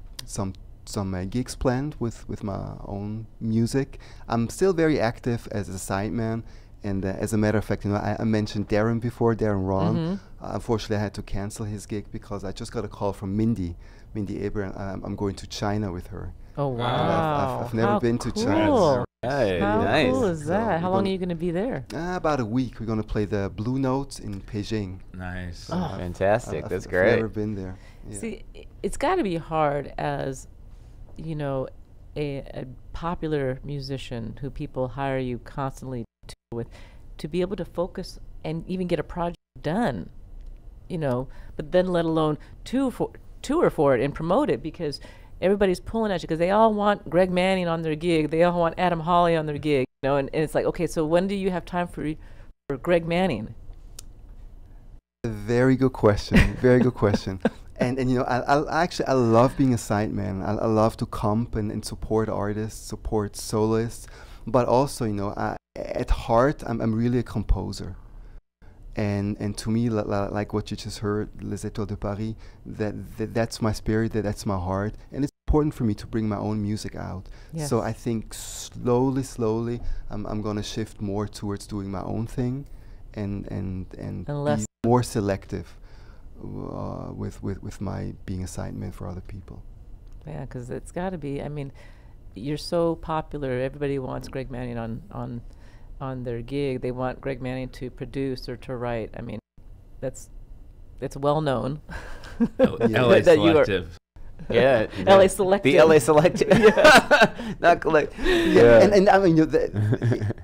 gigs planned with my own music. I'm still very active as a sideman, and as a matter of fact, you know, I mentioned Darren before, Darren Rahn. Mm-hmm. Unfortunately, I had to cancel his gig because I just got a call from Mindy Abair. I'm going to China with her. Oh wow! I've never been to China. Hey, how cool is that? How long are you going to be there? About a week. We're going to play the Blue Notes in Beijing. Nice. Oh. Fantastic. That's great. I've never been there. Yeah. See, it's got to be hard as, you know, a popular musician who people hire you constantly to with, to be able to focus and even get a project done, you know, but then let alone tour for it and promote it, because everybody's pulling at you because they all want Greg Manning on their gig. They all want Adam Hawley on their gig, you know. And it's like, okay, so when do you have time for Greg Manning? Very good question. Very good question. And you know, I love being a sideman. I love to comp and support artists, support soloists, but also, you know, at heart, I'm really a composer. And to me, like what you just heard, Les Étoiles de Paris, that's my spirit, that's my heart. And it's important for me to bring my own music out. Yes. So I think slowly, I'm going to shift more towards doing my own thing and be more selective with my being a sideman for other people. Yeah, because it's got to be, I mean, you're so popular. Everybody wants Greg Manning on their gig. They want Greg Manning to produce or to write. I mean, it's well known. LA Collective. Yeah, LA Selective. The LA Selective. Yeah. Not collect. Yeah. And I mean, you know,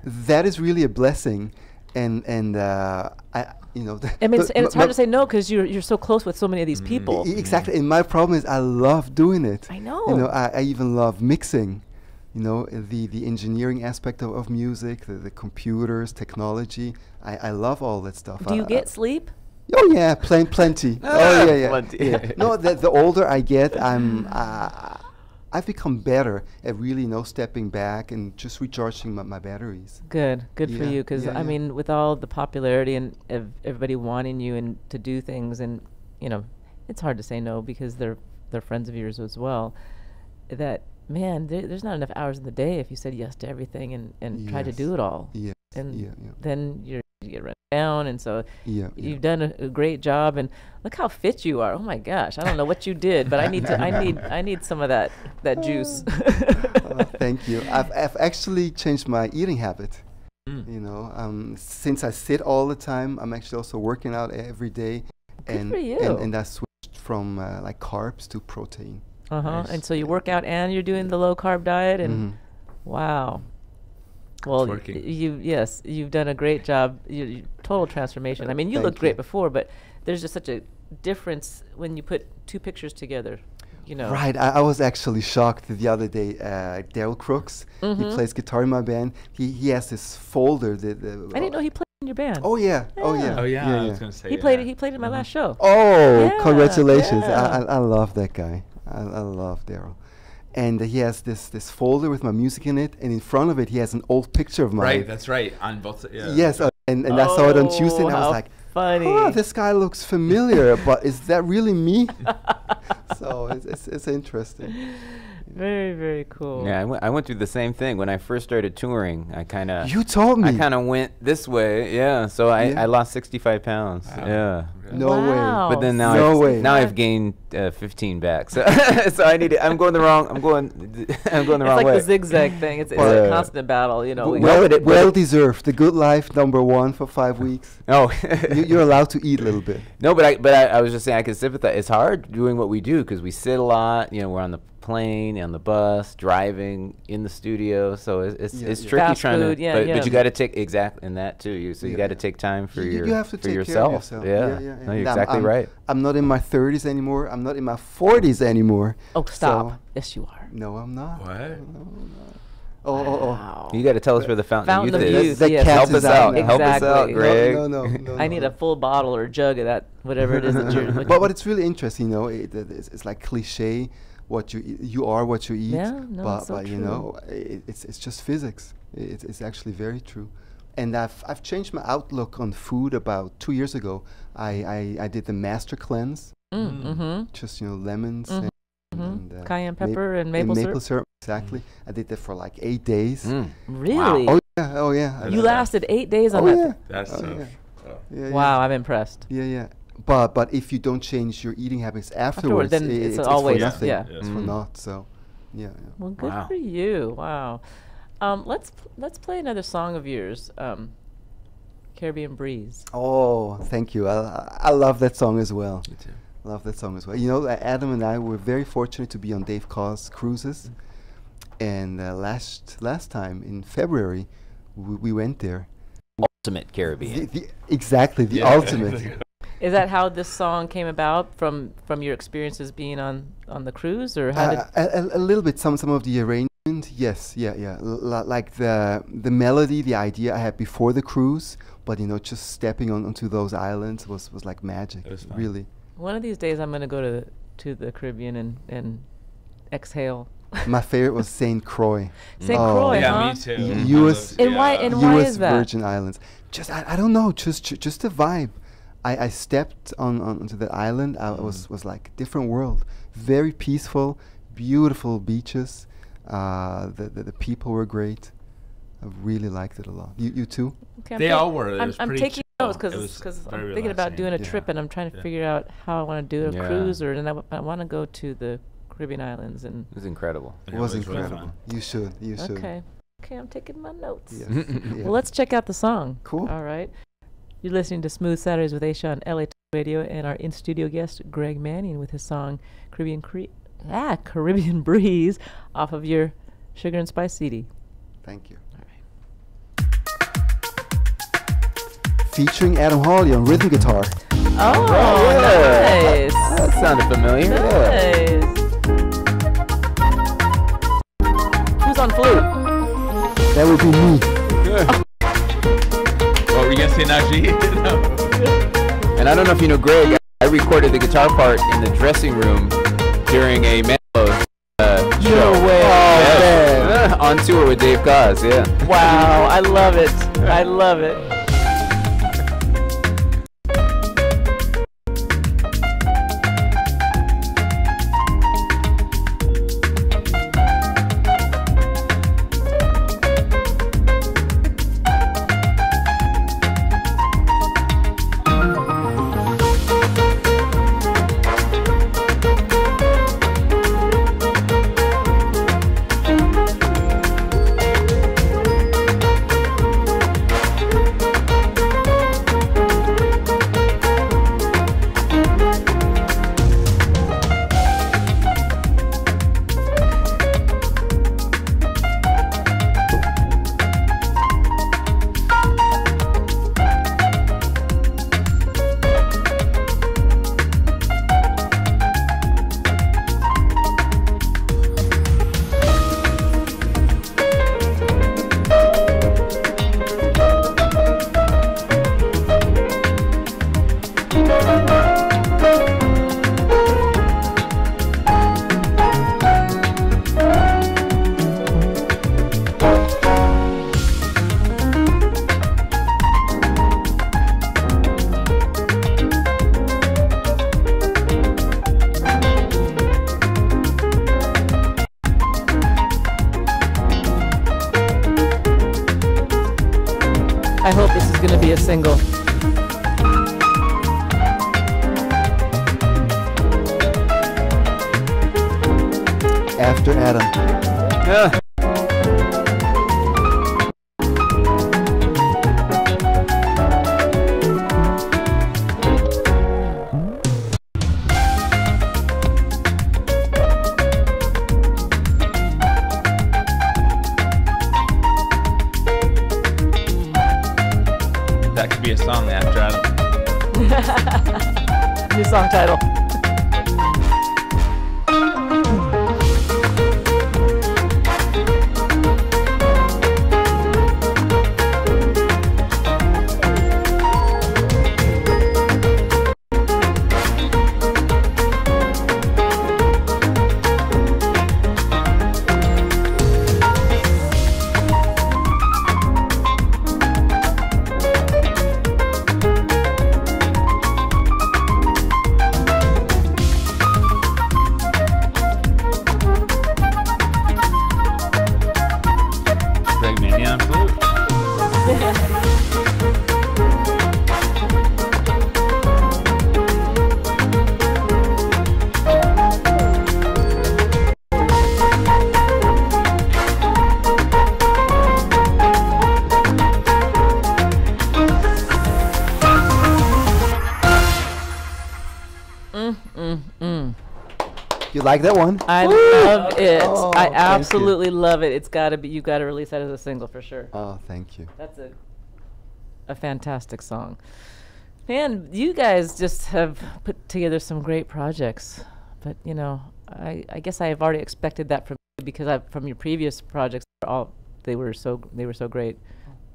that is really a blessing, and I, you know. I mean, it's hard to say no because you're so close with so many of these people. Exactly. And my problem is I love doing it. I know. You know, I even love mixing. You know, the engineering aspect of music, the computers, technology. I love all that stuff. Do you get sleep? Oh yeah, plenty. Oh yeah. Plenty. Yeah. No, the older I get, I've become better at really, you know, stepping back and just recharging my batteries. Good for you, because I mean, with all the popularity and everybody wanting you and to do things, and you know, it's hard to say no because they're friends of yours as well. That. Man, there's not enough hours in the day if you said yes to everything and tried to do it all. Yes. And then you get run down, and so you've done a great job. And look how fit you are! Oh my gosh, I don't know what you did, but I need some of that juice. Thank you. I've actually changed my eating habit. You know, since I sit all the time, I'm actually also working out every day. Good for you. And I switched from like carbs to protein. Nice. And so you work out and you're doing the low carb diet, and wow, well, you've done a great job. You total transformation. I mean, you looked great before, but there's just such a difference when you put two pictures together. you know. Right. I was actually shocked the other day. Darryl Crooks, he plays guitar in my band. He has this folder. I didn't know he played in your band. Oh yeah. Yeah. Oh yeah. Oh yeah. I was gonna say he played it. He played it in my last show. Oh, yeah, congratulations! Yeah. I love that guy. I love Darryl. And he has this folder with my music in it, and in front of it he has an old picture of mine. Right, that's right. On both. Yeah. Yes, and I saw it on Tuesday, and I was like, funny. Oh, this guy looks familiar, but is that really me? So it's interesting. Very, very cool. Yeah, I went through the same thing when I first started touring. I kind of went this way. Yeah, so I lost 65 pounds. Wow. Yeah, no way. But then now I've gained 15 back. So so I need it. I'm going the wrong way. It's like the zigzag thing. It's a constant battle. You know. Well deserved. The good life #1 for 5 weeks. Oh, you're allowed to eat a little bit. No, but I was just saying I can sympathize. It's hard doing what we do because we sit a lot. You know, we're on the plane, on the bus, driving, in the studio, so it's tricky trying to. Yeah, but you got to take take time for yourself. Yeah. No, you're exactly right. I'm not in my 30s anymore. I'm not in my 40s anymore. Oh, stop! So yes, you are. No, I'm not. What? No, I'm not. Oh! You got to tell us where the fountain of youth is. Help us out. Help us out, Greg. No. I need a full bottle or jug of that, whatever it is. But it's really interesting, you know. It's like cliche. What you you are what you eat, but you know it's just physics. It's actually very true, and I've changed my outlook on food about 2 years ago. I did the master cleanse, just lemons and cayenne pepper and maple syrup. Exactly, I did that for like 8 days. Mm. Really? Wow. Oh yeah. You lasted 8 days on that. Yeah. That's tough. Yeah. Yeah, wow, I'm impressed. Yeah. But if you don't change your eating habits afterwards, then it's always for nothing. Yeah. It's for naught. So, yeah. Well, good for you. Wow. Let's play another song of yours, Caribbean Breeze. Oh, thank you. I love that song as well. Me too. Love that song as well. You know, Adam and I were very fortunate to be on Dave Koz cruises, and last time in February, we went there. Ultimate Caribbean. The ultimate. Is that how this song came about, from your experiences being on the cruise, or how a little bit some of the arrangement? Yes, yeah. Like the melody, the idea I had before the cruise, but just stepping onto those islands was like magic, really. One of these days, I'm going to go to the Caribbean and exhale. My favorite was St. Croix. St. Croix, yeah, huh? Me too. U.S. And why is that? Virgin Islands. Just I don't know. Just the vibe. I stepped onto the island. I was like a different world. Very peaceful, beautiful beaches. The people were great. I really liked it a lot. You too? Okay, they all were. I'm taking notes because I'm thinking about doing a trip, and I'm trying to figure out how I want to do a cruise, and I want to go to the Caribbean islands. And it was incredible. It was incredible. You should. Okay, I'm taking my notes. Yes. Well, let's check out the song. Cool. All right. You're listening to Smooth Saturdays with Aysha on LA Talk Radio, and our in-studio guest, Greg Manning, with his song Caribbean Breeze off of your Sugar and Spice CD. Thank you. All right. Featuring Adam Hawley on rhythm guitar. Oh, nice. That sounded familiar. Nice. Who's on flute? That would be me. Good. Were you gonna say Najee? No. And I don't know if you know, Greg, I recorded the guitar part in the dressing room during a Mellow show. No way. Oh, on tour with Dave Koz, yeah. Wow, I love it. I love it. I hope this is going to be a single. After Adam. Yeah. That could be a song after Adam. New song title. Like that one. I love it. Oh, I absolutely love it. It's got to be, you've got to release that as a single for sure. Oh, thank you. That's a fantastic song. Man, you guys just have put together some great projects. But, you know, I guess I have already expected that from you because from your previous projects, they were so great.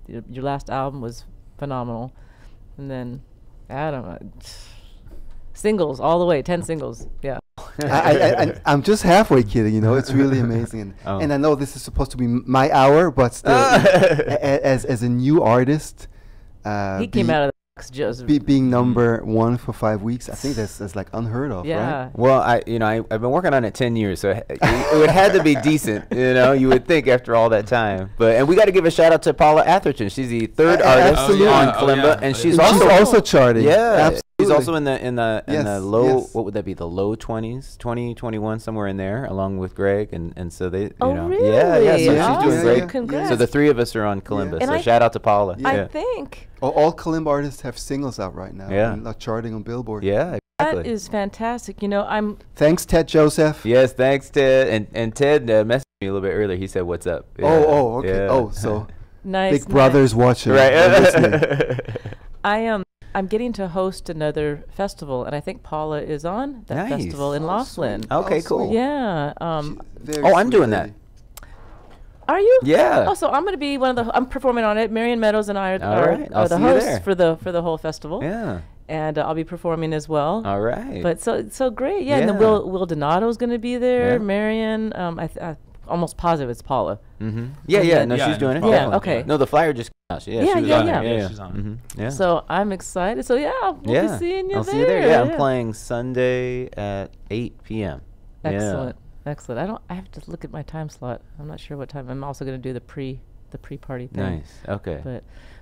Your last album was phenomenal. And then Adam, singles all the way, 10 singles. Yeah. I'm just halfway kidding, you know. It's really amazing, and I know this is supposed to be my hour, but still, as a new artist, he came out of the box just being number 1 for 5 weeks. I think that's like unheard of, yeah. Right? Well, I've been working on it 10 years, so it had to be decent, you know. You would think after all that time, and we got to give a shout out to Paula Atherton. She's the third artist on Kalimba, and she's also charting. Yeah. Absolutely. He's also in the low, what would that be, the low 20s, 20, 21, somewhere in there, along with Greg, and so they, you know. Really? Yeah, so she's doing great. Congrats. So the three of us are on Kalimba, so shout out to Paula. Yeah. I think. All Kalimba artists have singles out right now, and are charting on Billboard. Yeah, exactly. That is fantastic. You know, Thanks, Ted Joseph. Yes, thanks, Ted. And Ted messaged me a little bit earlier. He said, what's up? Yeah. Oh, okay. Yeah. Oh, so nice, Big Brother's watching. Right. I am. I'm getting to host another festival, and I think Paula is on that festival in Laughlin. Okay, cool. Yeah. I'm doing that. Are you? Yeah. Oh, so I'm going to be I'm performing on it. Marion Meadows and I are the hosts for the whole festival. Yeah. And I'll be performing as well. All right. But so great. Yeah. And then Will Donato's going to be there. Yeah. Marion. I'm almost positive it's Paula. Mm-hmm. Yeah. No, she's doing it. Yeah. Okay. No, the flyer just. Yeah, she's on. So I'm excited. So we'll be seeing you there. I'll see you there. Yeah, I'm playing Sunday at 8 p.m. Excellent, excellent. I have to look at my time slot. I'm not sure what time. I'm also going to do the pre-party thing. Nice. Okay.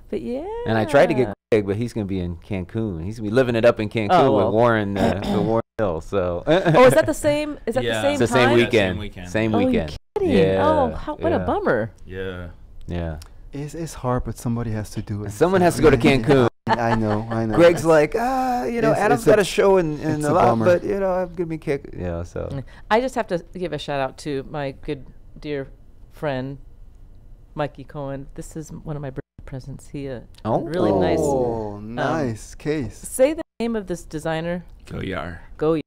But yeah. And I tried to get Greg, but he's going to be in Cancun. He's going to be living it up in Cancun with Warren. The Warren Hill. So. Oh, is that the same? Is that the same? It's the same weekend. Same weekend. Are you kidding? Yeah. Oh, what a bummer. Yeah. Yeah. It's hard, but somebody has to do it. Someone has to go to Cancun. I know. Greg's like, Adam's got a show in a lot, but, I'm going to be kicked. Yeah, so. I just have to give a shout-out to my good, dear friend, Mikey Cohen. This is one of my birthday presents. He really nice. Oh, nice case. Say the name of this designer. Goyar. Goyar.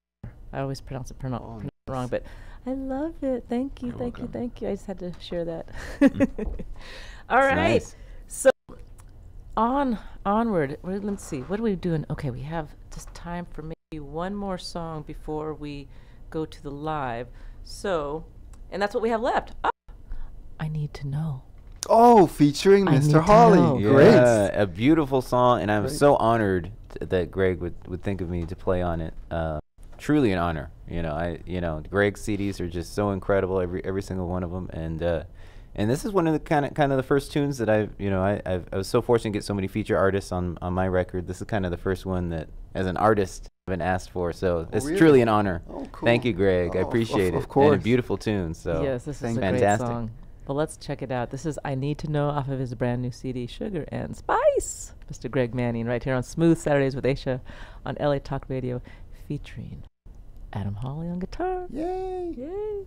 I always pronounce it wrong, but I love it. Thank you, thank you. I just had to share that. All right, nice. So onward. Let's see, what are we doing? Okay, we have just time for maybe one more song before we go to the live. So, and that's what we have left. I Need to Know. Oh, featuring Mr. Hawley. Yeah, great, a beautiful song, and I'm so honored that Greg would think of me to play on it. Truly an honor. Greg's CDs are just so incredible, every single one of them, and. And this is one of the kind of the first tunes that I was so fortunate to get so many feature artists on my record. This is kind of the first one that, as an artist, I've been asked for. So it's truly an honor. Oh, cool. Thank you, Greg. I appreciate it. Of course. And a beautiful tune. So yes, this is a fantastic. Great song. But let's check it out. This is I Need to Know off of his brand new CD, Sugar and Spice. Mr. Greg Manning, right here on Smooth Saturdays with Aysha on LA Talk Radio, featuring Adam Hawley on guitar. Yay! Yay!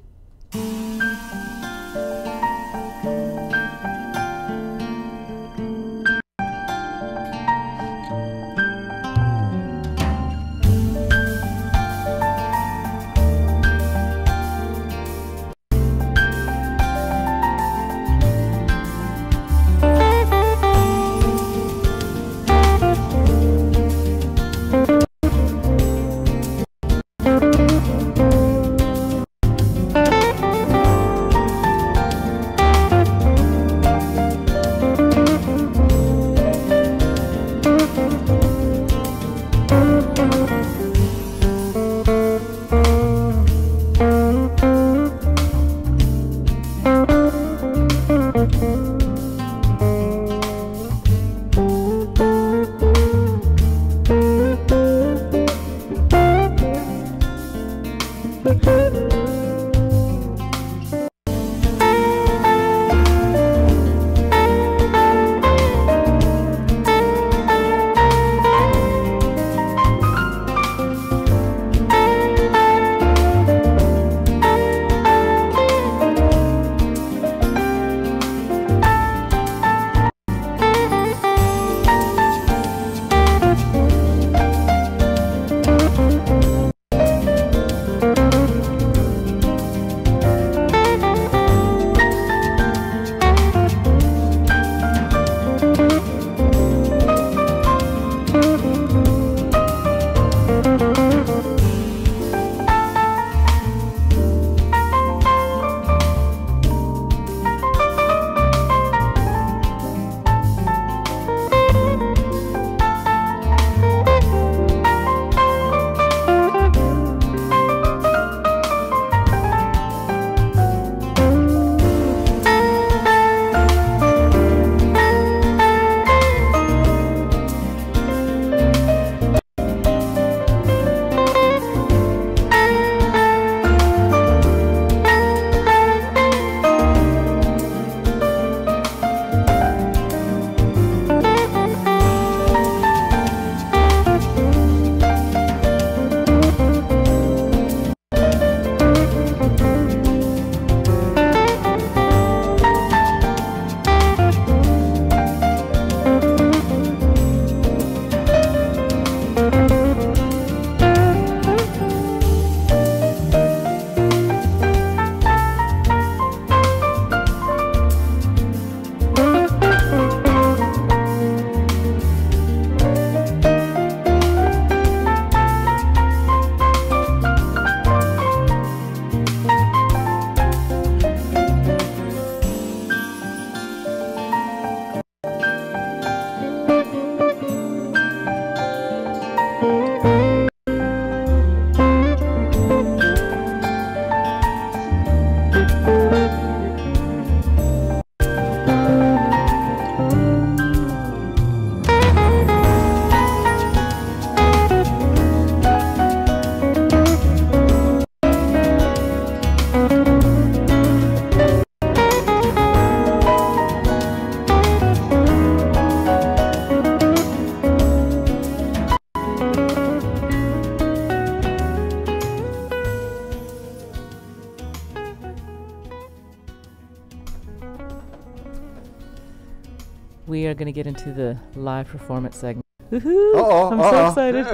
We are going to get into the live performance segment. Woohoo! I'm so excited.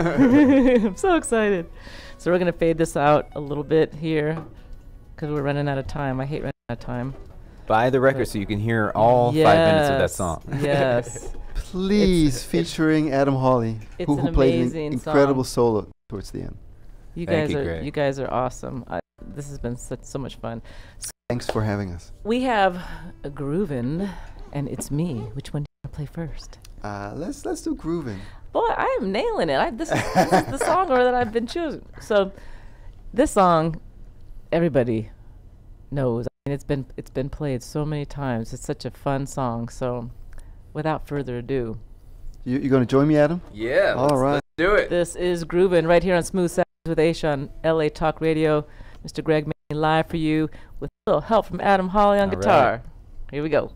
I'm so excited. So we're going to fade this out a little bit here because we're running out of time. I hate running out of time. Buy the record so you can hear all 5 minutes of that song. Yes. Please, featuring Adam Hawley, who played an incredible solo towards the end. You guys are awesome. This has been so much fun. So thanks for having us. We have a Groovin', and it's me. Which one? Play first. Let's do Groovin'. Boy, I am nailing it. This is the song that I've been choosing. So, this song, everybody knows. And it's been played so many times. It's such a fun song. So without further ado. You going to join me, Adam? Yeah. All right. Let's do it. This is Groovin' right here on Smooth Saturdays with Aysha on LA Talk Radio. Mr. Greg Manning live for you with a little help from Adam Hawley on guitar. Right. Here we go.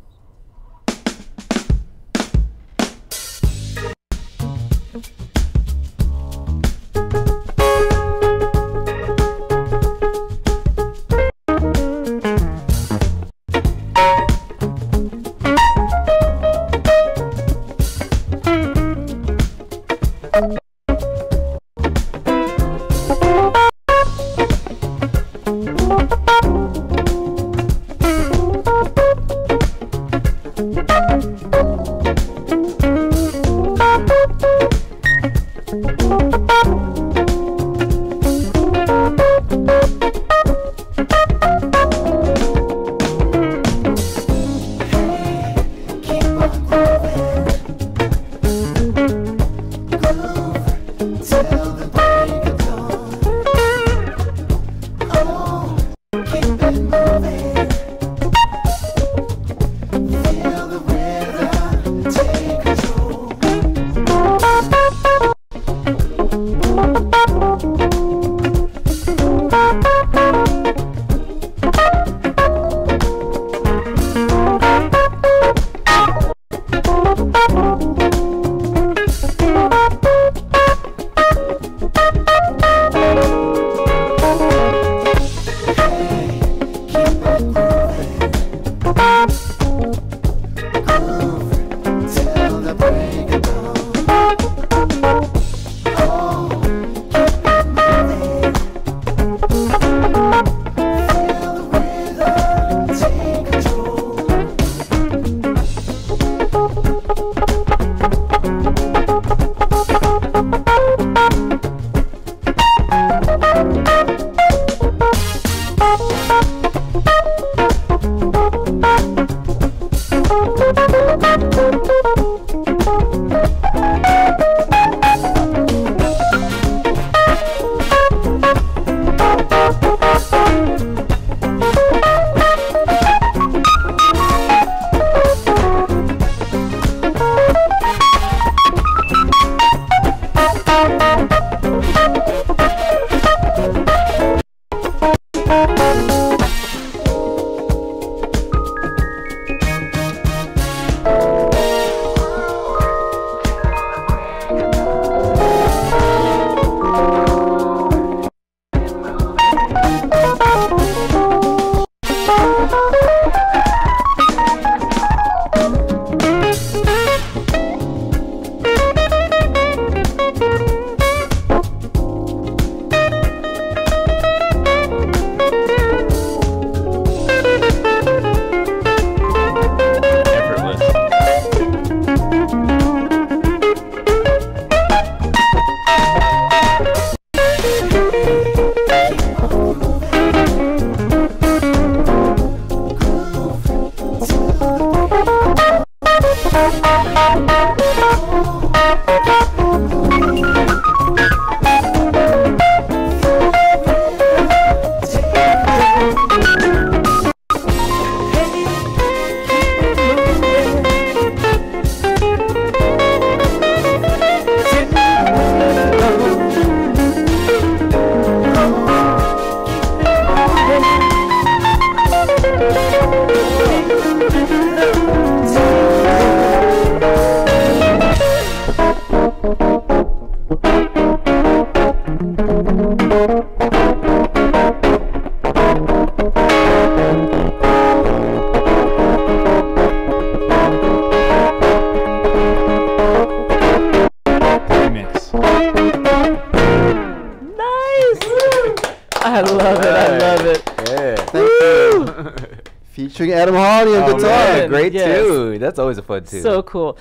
Adam Hawley on guitar. Man, great tune. That's always a fun tune. So cool.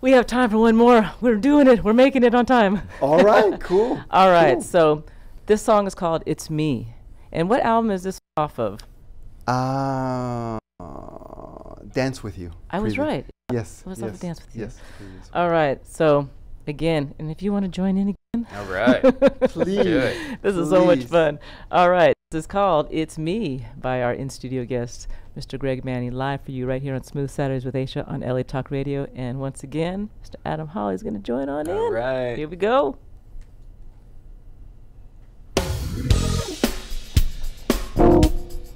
We have time for one more. We're doing it. We're making it on time. All right. Cool. All right. Cool. So this song is called It's Me. And what album is this off of? Dance With You. I was right. Yes. It was off of Dance With You. Yes. All right. So again, and if you want to join in again. All right. Please. This is so much fun. All right. This is called It's Me by our in-studio guest, Mr. Greg Manning, live for you right here on Smooth Saturdays with Aysha on LA Talk Radio. And once again, Mr. Adam Hawley is going to join on in. All right. Here we go.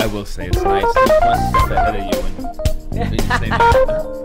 I will say it's nice. It's one step ahead of you. And you say that.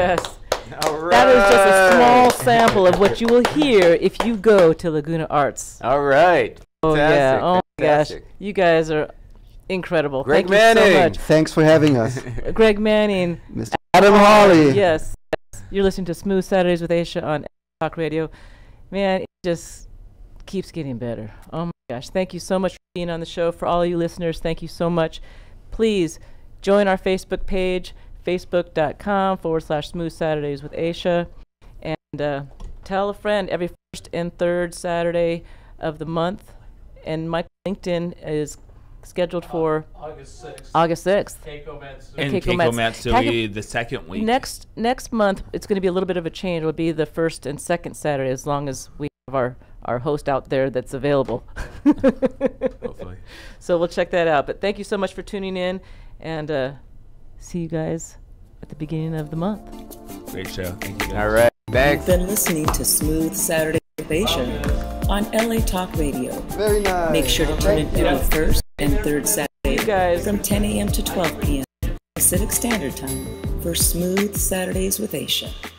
Yes. All right. That is just a small sample of what you will hear if you go to Laguna Arts. All right. Oh, fantastic. Yeah. Oh, fantastic. My gosh. You guys are incredible. Greg Manning. Thank you so much. Thanks for having us. Greg Manning. Mr. Adam Hawley. Yes. You're listening to Smooth Saturdays with Aysha on LA Talk Radio. Man, it just keeps getting better. Oh, my gosh. Thank you so much for being on the show. For all you listeners, thank you so much. Please join our Facebook page, facebook.com/Smooth Saturdays with Aysha. And tell a friend every first and third Saturday of the month. And Michael Lington is scheduled for August 6th. August 6th. Keiko Matsui. And Keiko Matsui the second week. Next month, it's going to be a little bit of a change. It'll be the first and second Saturday, as long as we have our host out there that's available. Hopefully. So we'll check that out. But thank you so much for tuning in, and see you guys at the beginning of the month. Great show. Thank you guys. All right. Thanks. You've been listening to Smooth Saturday Innovation on LA Talk Radio. Very nice. Make sure to tune in every first and third Saturday from 10 a.m. to 12 p.m. Pacific Standard Time for Smooth Saturdays with Aysha.